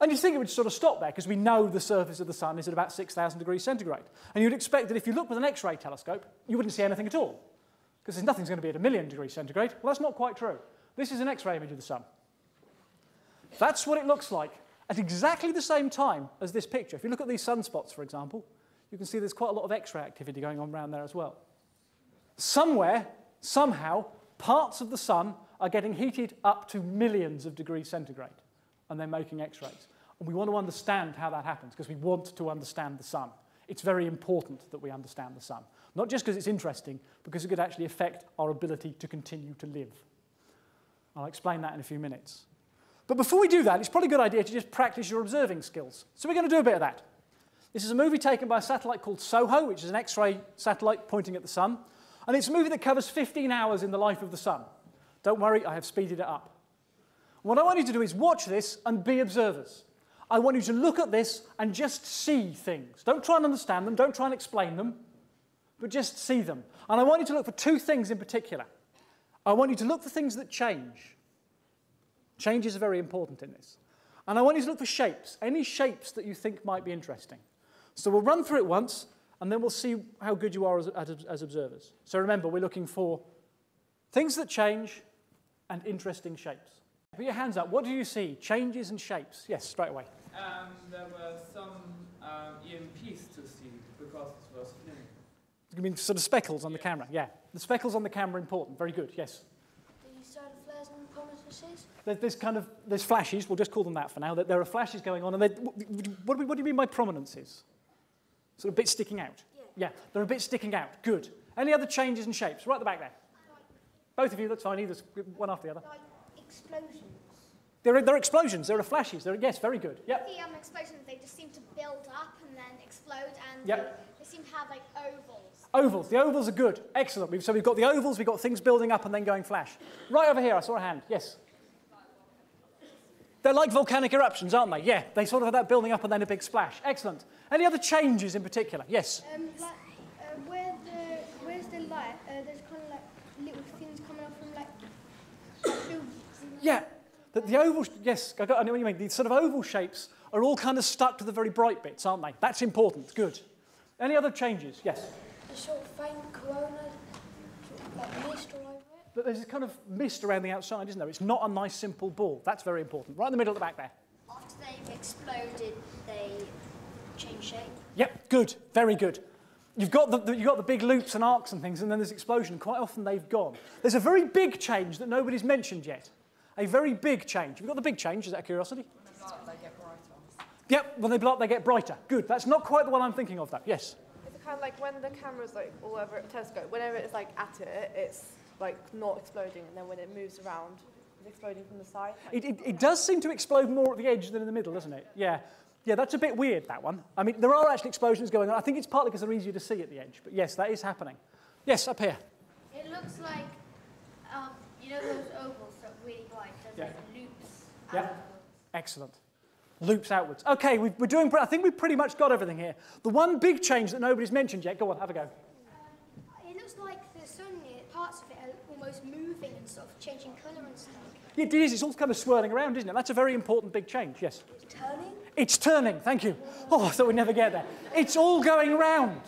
And you'd think it would sort of stop there, because we know the surface of the sun is at about 6,000 degrees centigrade. And you'd expect that if you look with an X-ray telescope, you wouldn't see anything at all, because nothing's going to be at a million degrees centigrade. Well, that's not quite true. This is an X-ray image of the sun. That's what it looks like at exactly the same time as this picture. If you look at these sunspots, for example, you can see there's quite a lot of X-ray activity going on around there as well. Somewhere, somehow, parts of the sun are getting heated up to millions of degrees centigrade, and they're making X-rays. And we want to understand how that happens, because we want to understand the sun. It's very important that we understand the sun, not just because it's interesting, because it could actually affect our ability to continue to live. I'll explain that in a few minutes. But before we do that, it's probably a good idea to just practice your observing skills. So we're going to do a bit of that. This is a movie taken by a satellite called SOHO, which is an X-ray satellite pointing at the sun. And it's a movie that covers 15 hours in the life of the sun. Don't worry, I have speeded it up. What I want you to do is watch this and be observers. I want you to look at this and just see things. Don't try and understand them, don't try and explain them, but just see them. And I want you to look for two things in particular. I want you to look for things that change. Changes are very important in this. And I want you to look for shapes, any shapes that you think might be interesting. So we'll run through it once, and then we'll see how good you are as observers. So remember, we're looking for things that change and interesting shapes. Put your hands up. What do you see? Changes and shapes. Yes, straight away. There were some EMPs to see because it was flaring. You mean sort of speckles on the camera? Yeah. The speckles on the camera are important. Very good. Yes. These sort of flares and prominences? There's flashes. We'll just call them that for now. There are flashes going on. And what do you mean by prominences? Sort of bits sticking out. Yeah. They're a bit sticking out. Good. Any other changes and shapes? Right at the back there. Both of you. That's fine. Either one after the other. Explosions. There are explosions. There are flashes. Yes, very good. Yep. The explosions, they just seem to build up and then explode, and they seem to have like ovals. Ovals. The ovals are good. Excellent. So we've got the ovals. We've got things building up and then going flash. Right over here, I saw a hand. Yes. They're like volcanic eruptions, aren't they? Yeah. They sort of have that building up and then a big splash. Excellent. Any other changes in particular? Yes. Where's the light? There's kind of like little things coming up from like. Yeah, the oval, yes, I know what you mean. These sort of oval shapes are all kind of stuck to the very bright bits, aren't they? That's important, good. Any other changes? Yes? The sort of faint corona, like mist all over it. But there's a kind of mist around the outside, isn't there? It's not a nice, simple ball. That's very important. Right in the middle at the back there. After they've exploded, they change shape. Yep, good, very good. You've got the big loops and arcs and things, and then there's explosion. Quite often they've gone. There's a very big change that nobody's mentioned yet. A very big change. Have you got the big change? Is that a curiosity? When they blow up, they get brighter. Yep, when they blow up, they get brighter. Good. That's not quite the one I'm thinking of, though. Yes? It's kind of like when the camera's like all over a telescope, whenever it's like at it, it's like not exploding, and then when it moves around, it's exploding from the side. It does seem to explode more at the edge than in the middle, doesn't it? Yeah. Yeah, that's a bit weird, that one. I mean, there are actually explosions going on. I think it's partly because they're easier to see at the edge. But yes, that is happening. Yes, up here. It looks like, you know those ovals that are really bright, there's like loops outwards. Excellent. Loops outwards. OK, we're doing, I think we've pretty much got everything here. The one big change that nobody's mentioned yet, go on, have a go. It looks like the sun, parts of it are almost moving and sort of changing colour and stuff. It is, it's all kind of swirling around, isn't it? That's a very important big change, yes. It's turning? It's turning, thank you. Oh, I thought we'd never get there. It's all going round.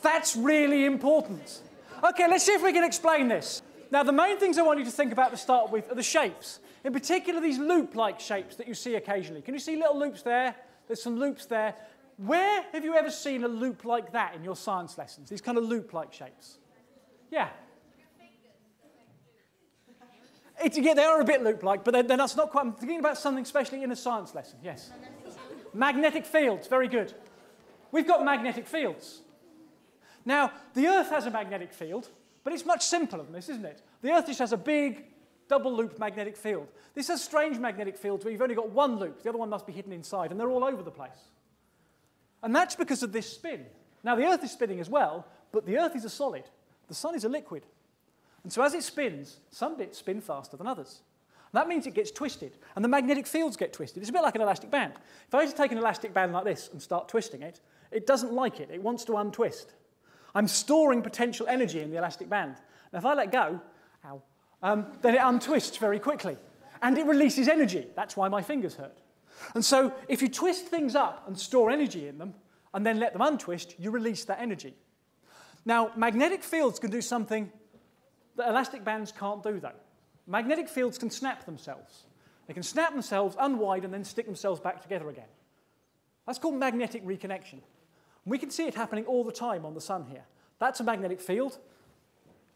That's really important. OK, let's see if we can explain this. Now, the main things I want you to think about to start with are the shapes, in particular these loop-like shapes that you see occasionally. Can you see little loops there? There's some loops there. Where have you ever seen a loop like that in your science lessons, these kind of loop-like shapes? Yeah. Yeah, they are a bit loop-like, but then that's not quite... I'm thinking about something especially in a science lesson, yes. Magnetic fields, very good. We've got magnetic fields. Now, the Earth has a magnetic field, but it's much simpler than this, isn't it? The Earth just has a big double-loop magnetic field. This has strange magnetic fields where you've only got one loop. The other one must be hidden inside, and they're all over the place. And that's because of this spin. Now, the Earth is spinning as well, but the Earth is a solid. The Sun is a liquid. And so as it spins, some bits spin faster than others. And that means it gets twisted, and the magnetic fields get twisted. It's a bit like an elastic band. If I were to take an elastic band like this and start twisting it, it doesn't like it. It wants to untwist. I'm storing potential energy in the elastic band. And if I let go, ow, then it untwists very quickly. And it releases energy. That's why my fingers hurt. And so if you twist things up and store energy in them, and then let them untwist, you release that energy. Now, magnetic fields can do something that elastic bands can't do, though. Magnetic fields can snap themselves. They can snap themselves, unwind, and then stick themselves back together again. That's called magnetic reconnection. And we can see it happening all the time on the Sun here. That's a magnetic field.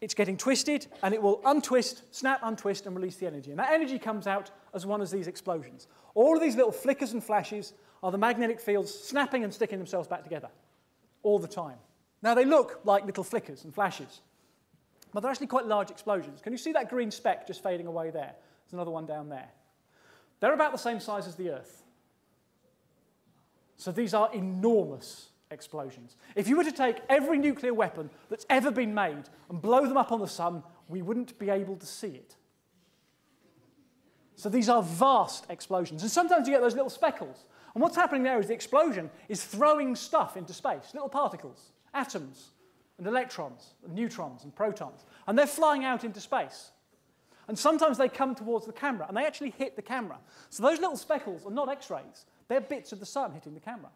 It's getting twisted, and it will untwist, snap, untwist, and release the energy. And that energy comes out as one of these explosions. All of these little flickers and flashes are the magnetic fields snapping and sticking themselves back together all the time. Now, they look like little flickers and flashes, but they're actually quite large explosions. Can you see that green speck just fading away there? There's another one down there. They're about the same size as the Earth. So these are enormous explosions. If you were to take every nuclear weapon that's ever been made and blow them up on the Sun, we wouldn't be able to see it. So these are vast explosions. And sometimes you get those little speckles. And what's happening there is the explosion is throwing stuff into space, little particles, atoms, and electrons, and neutrons, and protons. And they're flying out into space. And sometimes they come towards the camera, and they actually hit the camera. So those little speckles are not X-rays. They're bits of the Sun hitting the camera.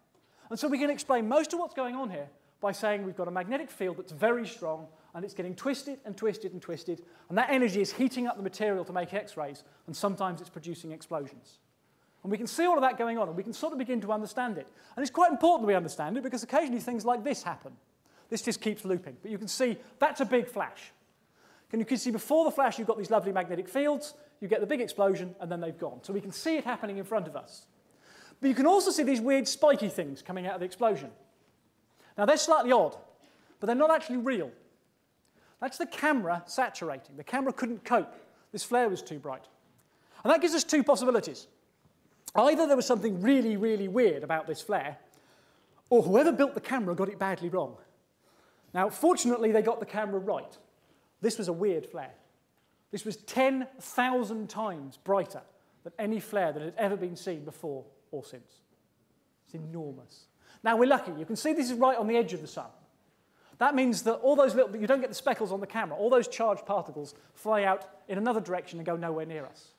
And so we can explain most of what's going on here by saying we've got a magnetic field that's very strong, and it's getting twisted and twisted and twisted, and that energy is heating up the material to make X-rays, and sometimes it's producing explosions. And we can see all of that going on, and we can sort of begin to understand it. And it's quite important we understand it, because occasionally things like this happen. This just keeps looping. But you can see that's a big flash. And you can see before the flash you've got these lovely magnetic fields, you get the big explosion, and then they've gone. So we can see it happening in front of us. But you can also see these weird spiky things coming out of the explosion. Now, they're slightly odd, but they're not actually real. That's the camera saturating. The camera couldn't cope. This flare was too bright. And that gives us two possibilities. Either there was something really, really weird about this flare, or whoever built the camera got it badly wrong. Now, fortunately, they got the camera right. This was a weird flare. This was 10,000 times brighter than any flare that had ever been seen before or since. It's enormous. Now, we're lucky. You can see this is right on the edge of the Sun. That means that all those little... You don't get the speckles on the camera. All those charged particles fly out in another direction and go nowhere near us.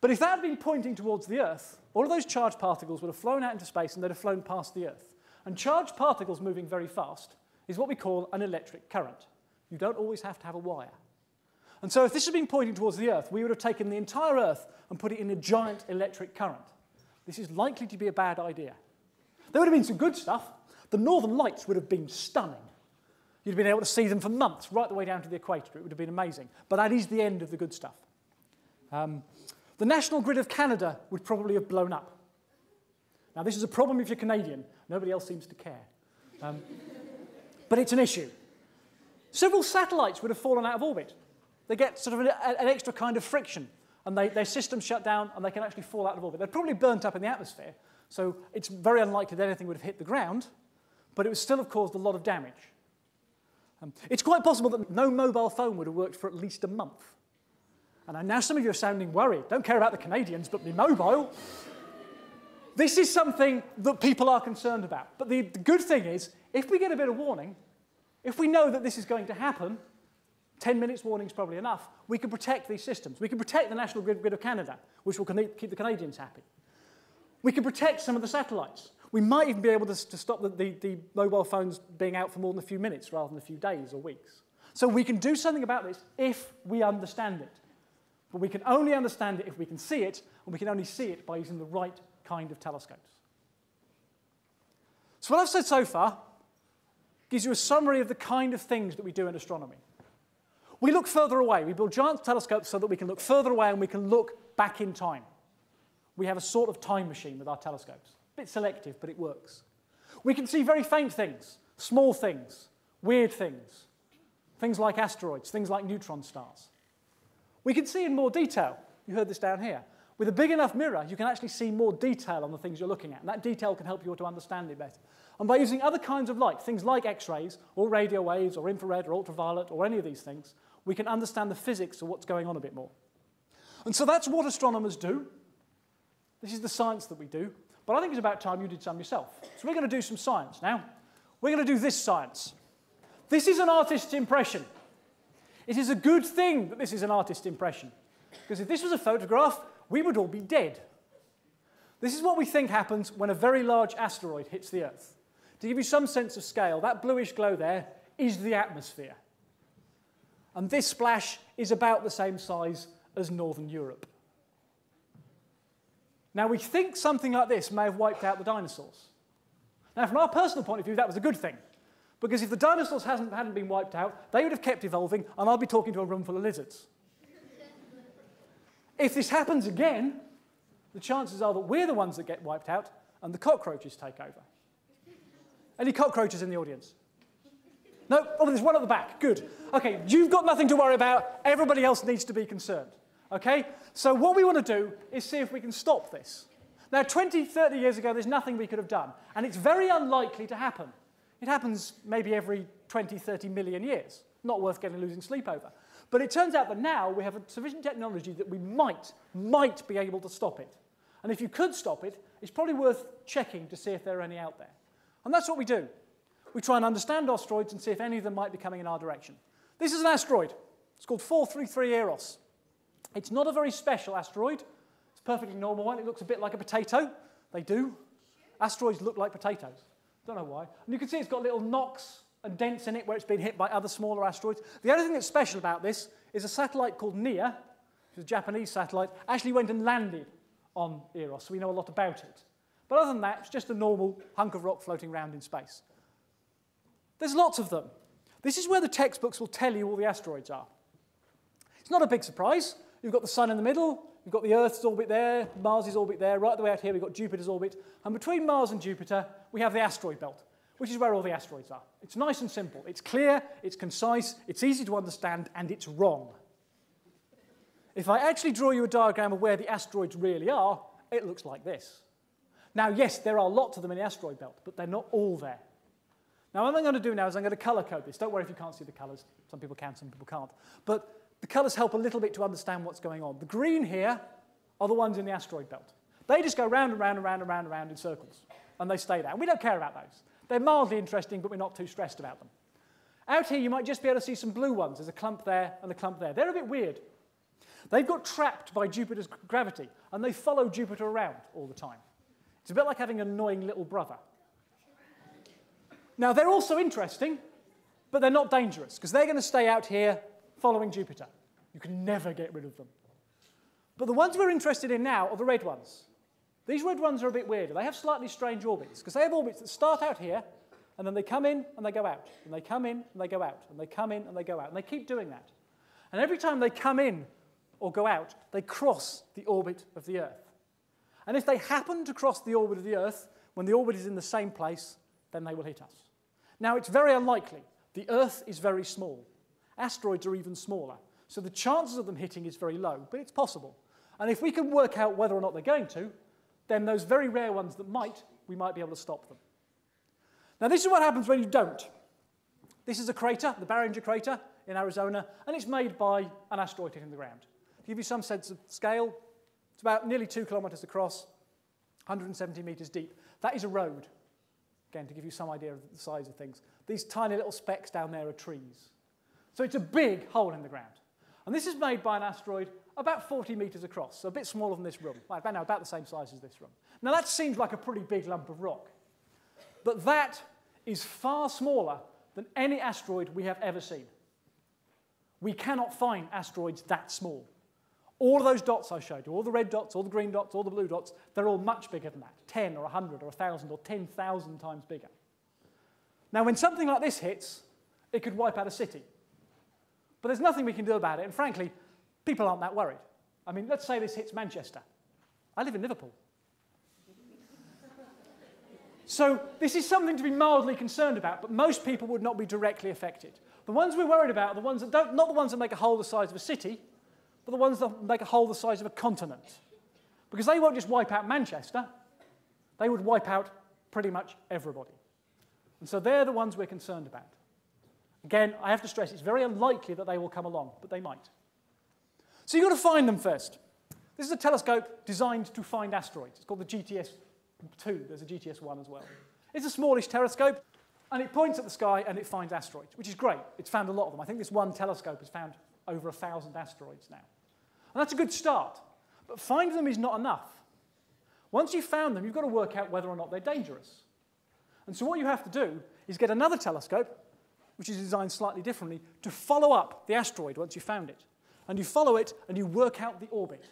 But if that had been pointing towards the Earth, all of those charged particles would have flown out into space and they'd have flown past the Earth. And charged particles moving very fast is what we call an electric current. You don't always have to have a wire. And so if this had been pointing towards the Earth, we would have taken the entire Earth and put it in a giant electric current. This is likely to be a bad idea. There would have been some good stuff. The northern lights would have been stunning. You'd have been able to see them for months, right the way down to the equator. It would have been amazing. But that is the end of the good stuff. The national grid of Canada would probably have blown up. Now, this is a problem if you're Canadian. Nobody else seems to care. But it's an issue. Several satellites would have fallen out of orbit. They get sort of an extra kind of friction, and their systems shut down, and they can actually fall out of orbit. They're probably burnt up in the atmosphere, so it's very unlikely that anything would have hit the ground, but it would still have caused a lot of damage. It's quite possible that no mobile phone would have worked for at least a month. And now some of you are sounding worried. Don't care about the Canadians, but me mobile. This is something that people are concerned about. But the good thing is, if we get a bit of warning, if we know that this is going to happen, 10 minutes warning is probably enough, we can protect these systems. We can protect the national grid of Canada, which will keep the Canadians happy. We can protect some of the satellites. We might even be able to stop the mobile phones being out for more than a few minutes rather than a few days or weeks. So we can do something about this if we understand it. But we can only understand it if we can see it, and we can only see it by using the right kind of telescopes. So what I've said so far gives you a summary of the kind of things that we do in astronomy. We look further away. We build giant telescopes so that we can look further away and we can look back in time. We have a sort of time machine with our telescopes. A bit selective, but it works. We can see very faint things, small things, weird things, things like asteroids, things like neutron stars. We can see in more detail. You heard this down here. With a big enough mirror, you can actually see more detail on the things you're looking at, and that detail can help you to understand it better. And by using other kinds of light, things like X-rays, or radio waves, or infrared, or ultraviolet, or any of these things, we can understand the physics of what's going on a bit more. And so that's what astronomers do. This is the science that we do. But I think it's about time you did some yourself. So we're going to do some science now. We're going to do this science. This is an artist's impression. It is a good thing that this is an artist's impression, because if this was a photograph, we would all be dead. This is what we think happens when a very large asteroid hits the Earth. To give you some sense of scale, that bluish glow there is the atmosphere. And this splash is about the same size as northern Europe. Now, we think something like this may have wiped out the dinosaurs. Now, from our personal point of view, that was a good thing. Because if the dinosaurs hadn't been wiped out, they would have kept evolving, and I'll be talking to a room full of lizards. If this happens again, the chances are that we're the ones that get wiped out, and the cockroaches take over. Any cockroaches in the audience? No? Oh, there's one at the back. Good. OK, you've got nothing to worry about. Everybody else needs to be concerned. OK? So what we want to do is see if we can stop this. Now, 20, 30 years ago, there's nothing we could have done, and it's very unlikely to happen. It happens maybe every 20, 30 million years. Not worth losing sleep over. But it turns out that now we have sufficient technology that we might be able to stop it. And if you could stop it, it's probably worth checking to see if there are any out there. And that's what we do. We try and understand asteroids and see if any of them might be coming in our direction. This is an asteroid. It's called 433 Eros. It's not a very special asteroid. It's a perfectly normal one. It looks a bit like a potato. They do. Asteroids look like potatoes. Don't know why. And you can see it's got little knocks and dents in it where it's been hit by other smaller asteroids. The only thing that's special about this is a satellite called Nia, which is a Japanese satellite, actually went and landed on Eros, so we know a lot about it. But other than that, it's just a normal hunk of rock floating around in space. There's lots of them. This is where the textbooks will tell you all the asteroids are. It's not a big surprise. You've got the Sun in the middle. You've got the Earth's orbit there, Mars's orbit there. Right the way out here, we've got Jupiter's orbit. And between Mars and Jupiter, we have the asteroid belt, which is where all the asteroids are. It's nice and simple. It's clear, it's concise, it's easy to understand, and it's wrong. If I actually draw you a diagram of where the asteroids really are, it looks like this. Now, yes, there are lots of them in the asteroid belt, but they're not all there. Now, what I'm going to do now is I'm going to colour code this. Don't worry if you can't see the colours. Some people can, some people can't. But the colours help a little bit to understand what's going on. The green here are the ones in the asteroid belt. They just go round and round and round and round and round in circles, and they stay there. And we don't care about those. They're mildly interesting, but we're not too stressed about them. Out here, you might just be able to see some blue ones. There's a clump there and a clump there. They're a bit weird. They've got trapped by Jupiter's gravity, and they follow Jupiter around all the time. It's a bit like having an annoying little brother. Now, they're also interesting, but they're not dangerous, because they're going to stay out here following Jupiter. You can never get rid of them. But the ones we're interested in now are the red ones. These red ones are a bit weirder. They have slightly strange orbits, because they have orbits that start out here and then they come in and they go out, and they come in and they go out, and they come in and they go out, and they keep doing that. And every time they come in or go out, they cross the orbit of the Earth. And if they happen to cross the orbit of the Earth when the orbit is in the same place, then they will hit us. Now, it's very unlikely. The Earth is very small. Asteroids are even smaller. So the chances of them hitting is very low, but it's possible. And if we can work out whether or not they're going to, then those very rare ones that might, we might be able to stop them. Now, this is what happens when you don't. This is a crater, the Barringer Crater in Arizona, and it's made by an asteroid hitting the ground. To give you some sense of scale, it's about nearly 2 kilometers across, 170 meters deep. That is a road. Again, to give you some idea of the size of things. These tiny little specks down there are trees. So it's a big hole in the ground. And this is made by an asteroid about 40 meters across, so a bit smaller than this room. Well, no, about the same size as this room. Now, that seems like a pretty big lump of rock. But that is far smaller than any asteroid we have ever seen. We cannot find asteroids that small. All of those dots I showed you, all the red dots, all the green dots, all the blue dots, they're all much bigger than that, 10 or 100 or 1,000 or 10,000 times bigger. Now, when something like this hits, it could wipe out a city. But there's nothing we can do about it, and frankly, people aren't that worried. I mean, let's say this hits Manchester. I live in Liverpool. So this is something to be mildly concerned about, but most people would not be directly affected. The ones we're worried about are the ones that don't, not the ones that make a hole the size of a city, but the ones that make a hole the size of a continent. Because they won't just wipe out Manchester, they would wipe out pretty much everybody. And so they're the ones we're concerned about. Again, I have to stress, it's very unlikely that they will come along, but they might. So you've got to find them first. This is a telescope designed to find asteroids. It's called the GTS2. There's a GTS1 as well. It's a smallish telescope, and it points at the sky and it finds asteroids, which is great. It's found a lot of them. I think this one telescope has found over 1,000 asteroids now. And that's a good start, but find them is not enough. Once you've found them, you've got to work out whether or not they're dangerous. And so what you have to do is get another telescope, which is designed slightly differently, to follow up the asteroid once you've found it. And you follow it and you work out the orbit.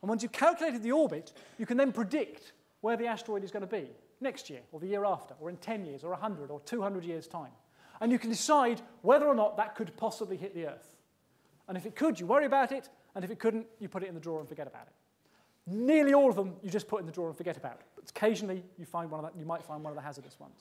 And once you've calculated the orbit, you can then predict where the asteroid is going to be next year, or the year after, or in 10 years, or 100, or 200 years' time. And you can decide whether or not that could possibly hit the Earth. And if it could, you worry about it, and if it couldn't, you put it in the drawer and forget about it. Nearly all of them you just put in the drawer and forget about, but occasionally you find one of the, you might find one of the hazardous ones.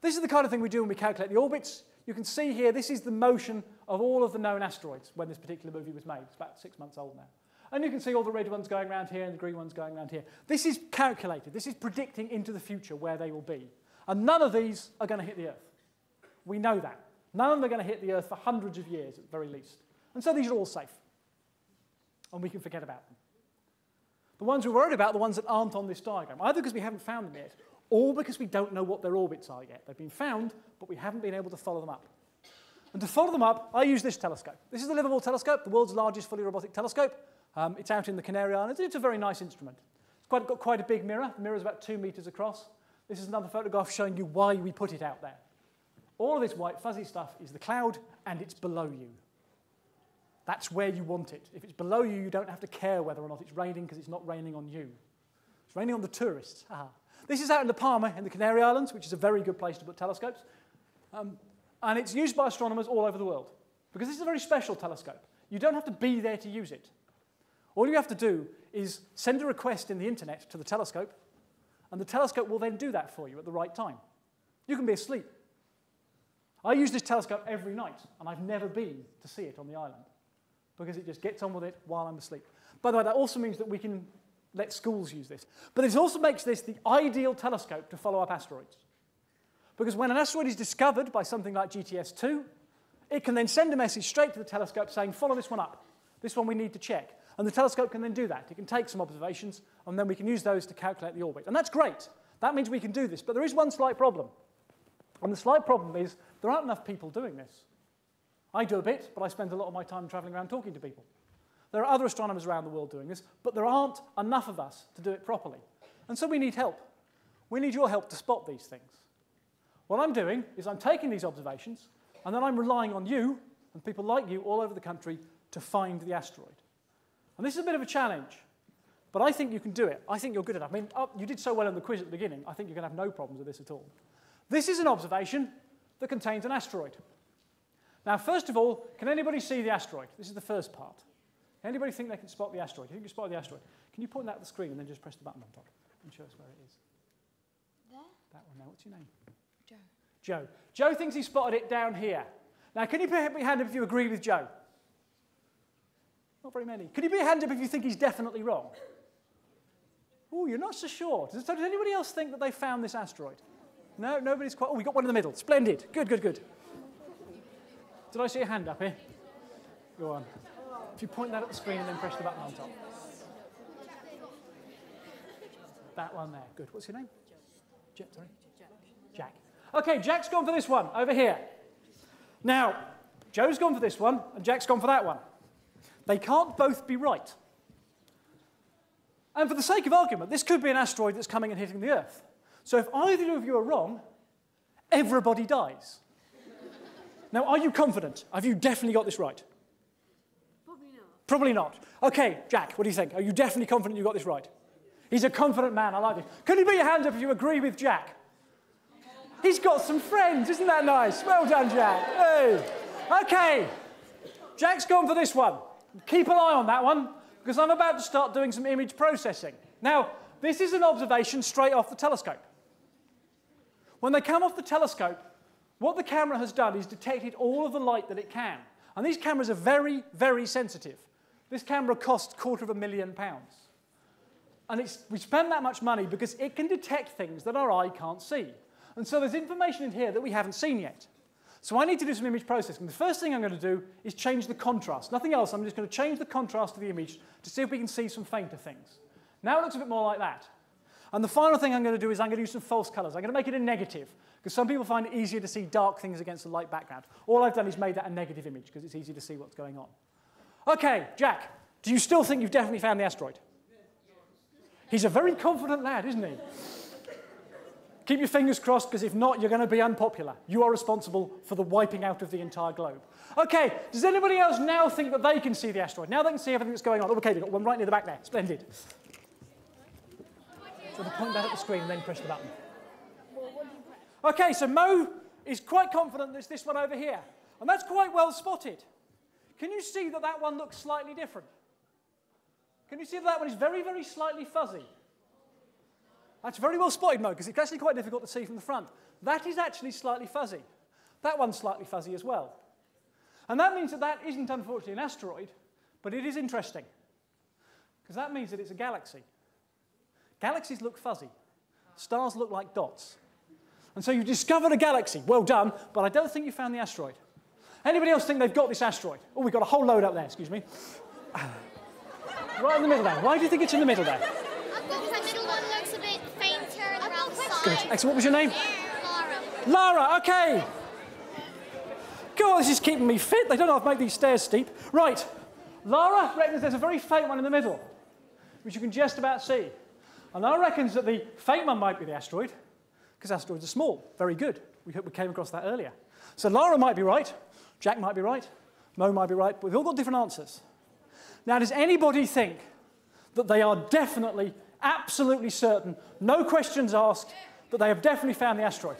This is the kind of thing we do when we calculate the orbits. You can see here, this is the motion of all of the known asteroids when this particular movie was made. It's about 6 months old now. And you can see all the red ones going around here and the green ones going around here. This is calculated. This is predicting into the future where they will be. And none of these are going to hit the Earth. We know that. None of them are going to hit the Earth for hundreds of years at the very least. And so these are all safe. And we can forget about them. The ones we're worried about are the ones that aren't on this diagram, either because we haven't found them yet or because we don't know what their orbits are yet. They've been found, but we haven't been able to follow them up. And to follow them up, I use this telescope. This is the Liverpool Telescope, the world's largest fully robotic telescope. It's out in the Canary Islands. It's a very nice instrument. It's got quite a big mirror. The mirror's about 2 meters across. This is another photograph showing you why we put it out there. All of this white fuzzy stuff is the cloud, and it's below you. That's where you want it. If it's below you, you don't have to care whether or not it's raining because it's not raining on you. It's raining on the tourists. This is out in La Palma in the Canary Islands, which is a very good place to put telescopes. And it's used by astronomers all over the world because this is a very special telescope. You don't have to be there to use it. All you have to do is send a request in the internet to the telescope, and the telescope will then do that for you at the right time. You can be asleep. I use this telescope every night, and I've never been to see it on the island because it just gets on with it while I'm asleep. By the way, that also means that we can let schools use this. But this also makes this the ideal telescope to follow up asteroids because when an asteroid is discovered by something like GTS2, it can then send a message straight to the telescope saying, follow this one up. This one we need to check. And the telescope can then do that. It can take some observations, and then we can use those to calculate the orbit. And that's great. That means we can do this. But there is one slight problem. And the slight problem is there aren't enough people doing this. I do a bit, but I spend a lot of my time traveling around talking to people. There are other astronomers around the world doing this, but there aren't enough of us to do it properly. And so we need help. We need your help to spot these things. What I'm doing is I'm taking these observations, and then I'm relying on you and people like you all over the country to find the asteroid. And this is a bit of a challenge, but I think you can do it. I think you're good enough. I mean, you did so well in the quiz at the beginning. I think you're going to have no problems with this at all. This is an observation that contains an asteroid. Now, first of all, can anybody see the asteroid? This is the first part. Anybody think they can spot the asteroid? You think you spotted the asteroid? Can you point that at the screen and then just press the button on top and show us where it is? There? That one. Now, what's your name? Joe. Joe. Joe thinks he spotted it down here. Now, can you put your hand up if you agree with Joe? Not very many. Can you put your hand up if you think he's definitely wrong? Oh, you're not so sure. Does anybody else think that they found this asteroid? No, nobody's quite. Oh, we got one in the middle. Splendid. Good, good, good. Did I see a hand up here? Go on. If you point that at the screen and then press the button on top. That one there. Good. What's your name? Jack. Sorry. Jack. Okay, Jack's gone for this one over here. Now, Joe's gone for this one and Jack's gone for that one. They can't both be right. And for the sake of argument, this could be an asteroid that's coming and hitting the Earth. So if either of you are wrong, everybody dies. Now, are you confident? Have you definitely got this right? Probably not. Probably not. OK, Jack, what do you think? Are you definitely confident you got this right? He's a confident man. I like this. Could you put your hand up if you agree with Jack? He's got some friends. Isn't that nice? Well done, Jack. Hey. OK, Jack's gone for this one. Keep an eye on that one, because I'm about to start doing some image processing. Now, this is an observation straight off the telescope. When they come off the telescope, what the camera has done is detected all of the light that it can. And these cameras are very, very sensitive. This camera costs £250,000. And we spend that much money because it can detect things that our eye can't see. And so there's information in here that we haven't seen yet. So I need to do some image processing. The first thing I'm going to do is change the contrast. Nothing else. I'm just going to change the contrast of the image to see if we can see some fainter things. Now it looks a bit more like that. And the final thing I'm going to do is I'm going to use some false colours. I'm going to make it a negative, because some people find it easier to see dark things against a light background. All I've done is made that a negative image, because it's easy to see what's going on. OK, Jack, do you still think you've definitely found the asteroid? He's a very confident lad, isn't he? Keep your fingers crossed, because if not, you're going to be unpopular. You are responsible for the wiping out of the entire globe. OK, does anybody else now think that they can see the asteroid? Now they can see everything that's going on. OK, they've got one right near the back there. Splendid. So they point that at the screen and then press the button. OK, so Mo is quite confident that it's this one over here. And that's quite well spotted. Can you see that that one looks slightly different? Can you see that that one is very, very slightly fuzzy? That's very well spotted, Mo, because it's actually quite difficult to see from the front. That is actually slightly fuzzy. That one's slightly fuzzy as well. And that means that that isn't, unfortunately, an asteroid, but it is interesting, because that means that it's a galaxy. Galaxies look fuzzy. Stars look like dots. And so you've discovered a galaxy. Well done, but I don't think you found the asteroid. Anybody else think they've got this asteroid? Oh, we've got a whole load up there, excuse me. Right in the middle there. Why do you think it's in the middle there? Good. Excellent. What was your name? Lara. Lara, OK. God, this is keeping me fit. They don't know how to make these stairs steep. Right. Lara reckons there's a very faint one in the middle, which you can just about see. And Lara reckons that the faint one might be the asteroid, because asteroids are small. Very good. We came across that earlier. So Lara might be right. Jack might be right. Mo might be right. But we've all got different answers. Now, does anybody think that they are definitely, absolutely certain, no questions asked, that they have definitely found the asteroid?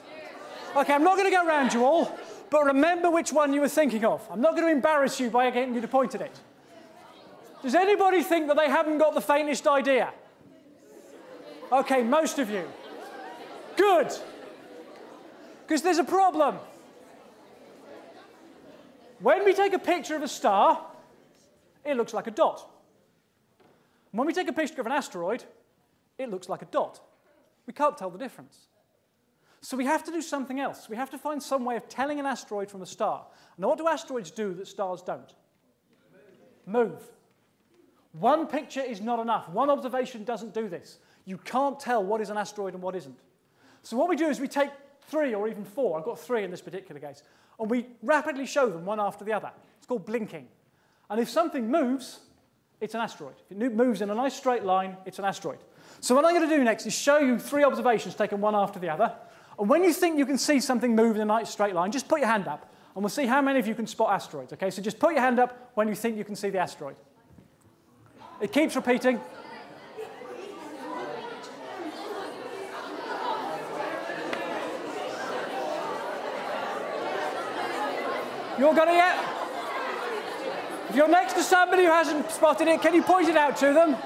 OK, I'm not going to go around you all, but remember which one you were thinking of. I'm not going to embarrass you by getting you to point at it. Does anybody think that they haven't got the faintest idea? OK, most of you. Good. Because there's a problem. When we take a picture of a star, it looks like a dot. When we take a picture of an asteroid, it looks like a dot. We can't tell the difference. So we have to do something else. We have to find some way of telling an asteroid from a star. Now, what do asteroids do that stars don't? Move. One picture is not enough. One observation doesn't do this. You can't tell what is an asteroid and what isn't. So what we do is we take three or even four. I've got three in this particular case. And we rapidly show them one after the other. It's called blinking. And if something moves, it's an asteroid. If it moves in a nice straight line, it's an asteroid. So what I'm going to do next is show you three observations taken one after the other. And when you think you can see something move in a nice straight line, just put your hand up. And we'll see how many of you can spot asteroids. OK, so just put your hand up when you think you can see the asteroid. It keeps repeating. You all got it yet? If you're next to somebody who hasn't spotted it, can you point it out to them?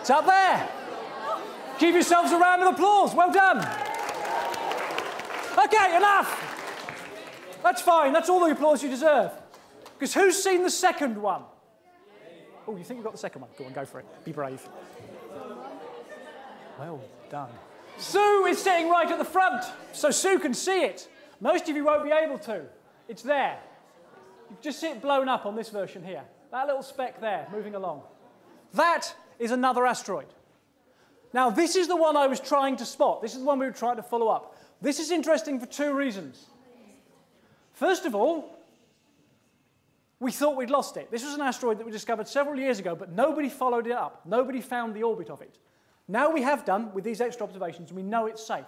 It's up there. Give yourselves a round of applause. Well done. OK, enough. That's fine. That's all the applause you deserve. Because who's seen the second one? Oh, you think you've got the second one? Go on, go for it. Be brave. Well done. Sue is sitting right at the front, so Sue can see it. Most of you won't be able to. It's there. You just see it blown up on this version here. That little speck there, moving along. That is another asteroid. Now, this is the one I was trying to spot. This is the one we were trying to follow up. This is interesting for two reasons. First of all, we thought we'd lost it. This was an asteroid that we discovered several years ago, but nobody followed it up. Nobody found the orbit of it. Now we have done with these extra observations, and we know it's safe.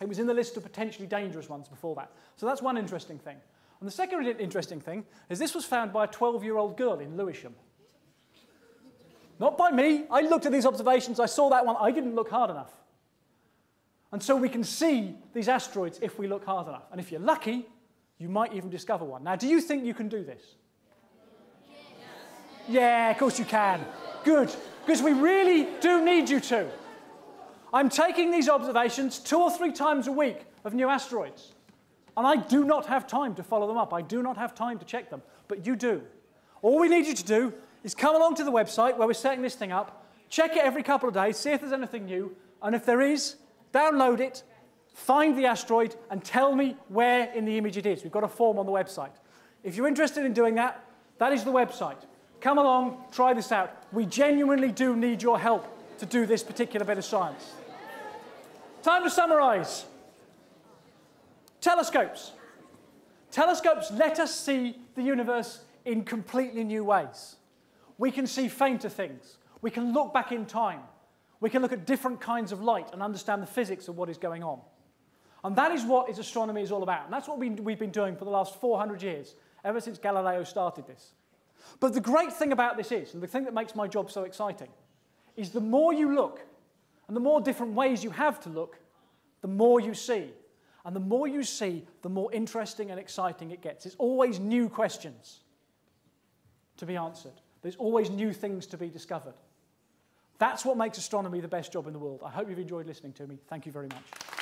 It was in the list of potentially dangerous ones before that. So that's one interesting thing. And the second interesting thing is this was found by a 12-year-old girl in Lewisham. Not by me. I looked at these observations. I saw that one. I didn't look hard enough. And so we can see these asteroids if we look hard enough. And if you're lucky, you might even discover one. Now, do you think you can do this? Yes. Yeah, of course you can. Good. Because we really do need you to. I'm taking these observations 2 or 3 times a week of new asteroids. And I do not have time to follow them up. I do not have time to check them. But you do. All we need you to do is come along to the website where we're setting this thing up, check it every couple of days, see if there's anything new, and if there is, download it, find the asteroid, and tell me where in the image it is. We've got a form on the website. If you're interested in doing that, that is the website. Come along, try this out. We genuinely do need your help to do this particular bit of science. Time to summarize. Telescopes. Telescopes let us see the universe in completely new ways. We can see fainter things. We can look back in time. We can look at different kinds of light and understand the physics of what is going on. And that is what astronomy is all about. And that's what we've been doing for the last 400 years, ever since Galileo started this. But the great thing about this is, and the thing that makes my job so exciting, is the more you look, and the more different ways you have to look, the more you see. And the more you see, the more interesting and exciting it gets. It's always new questions to be answered. There's always new things to be discovered. That's what makes astronomy the best job in the world. I hope you've enjoyed listening to me. Thank you very much.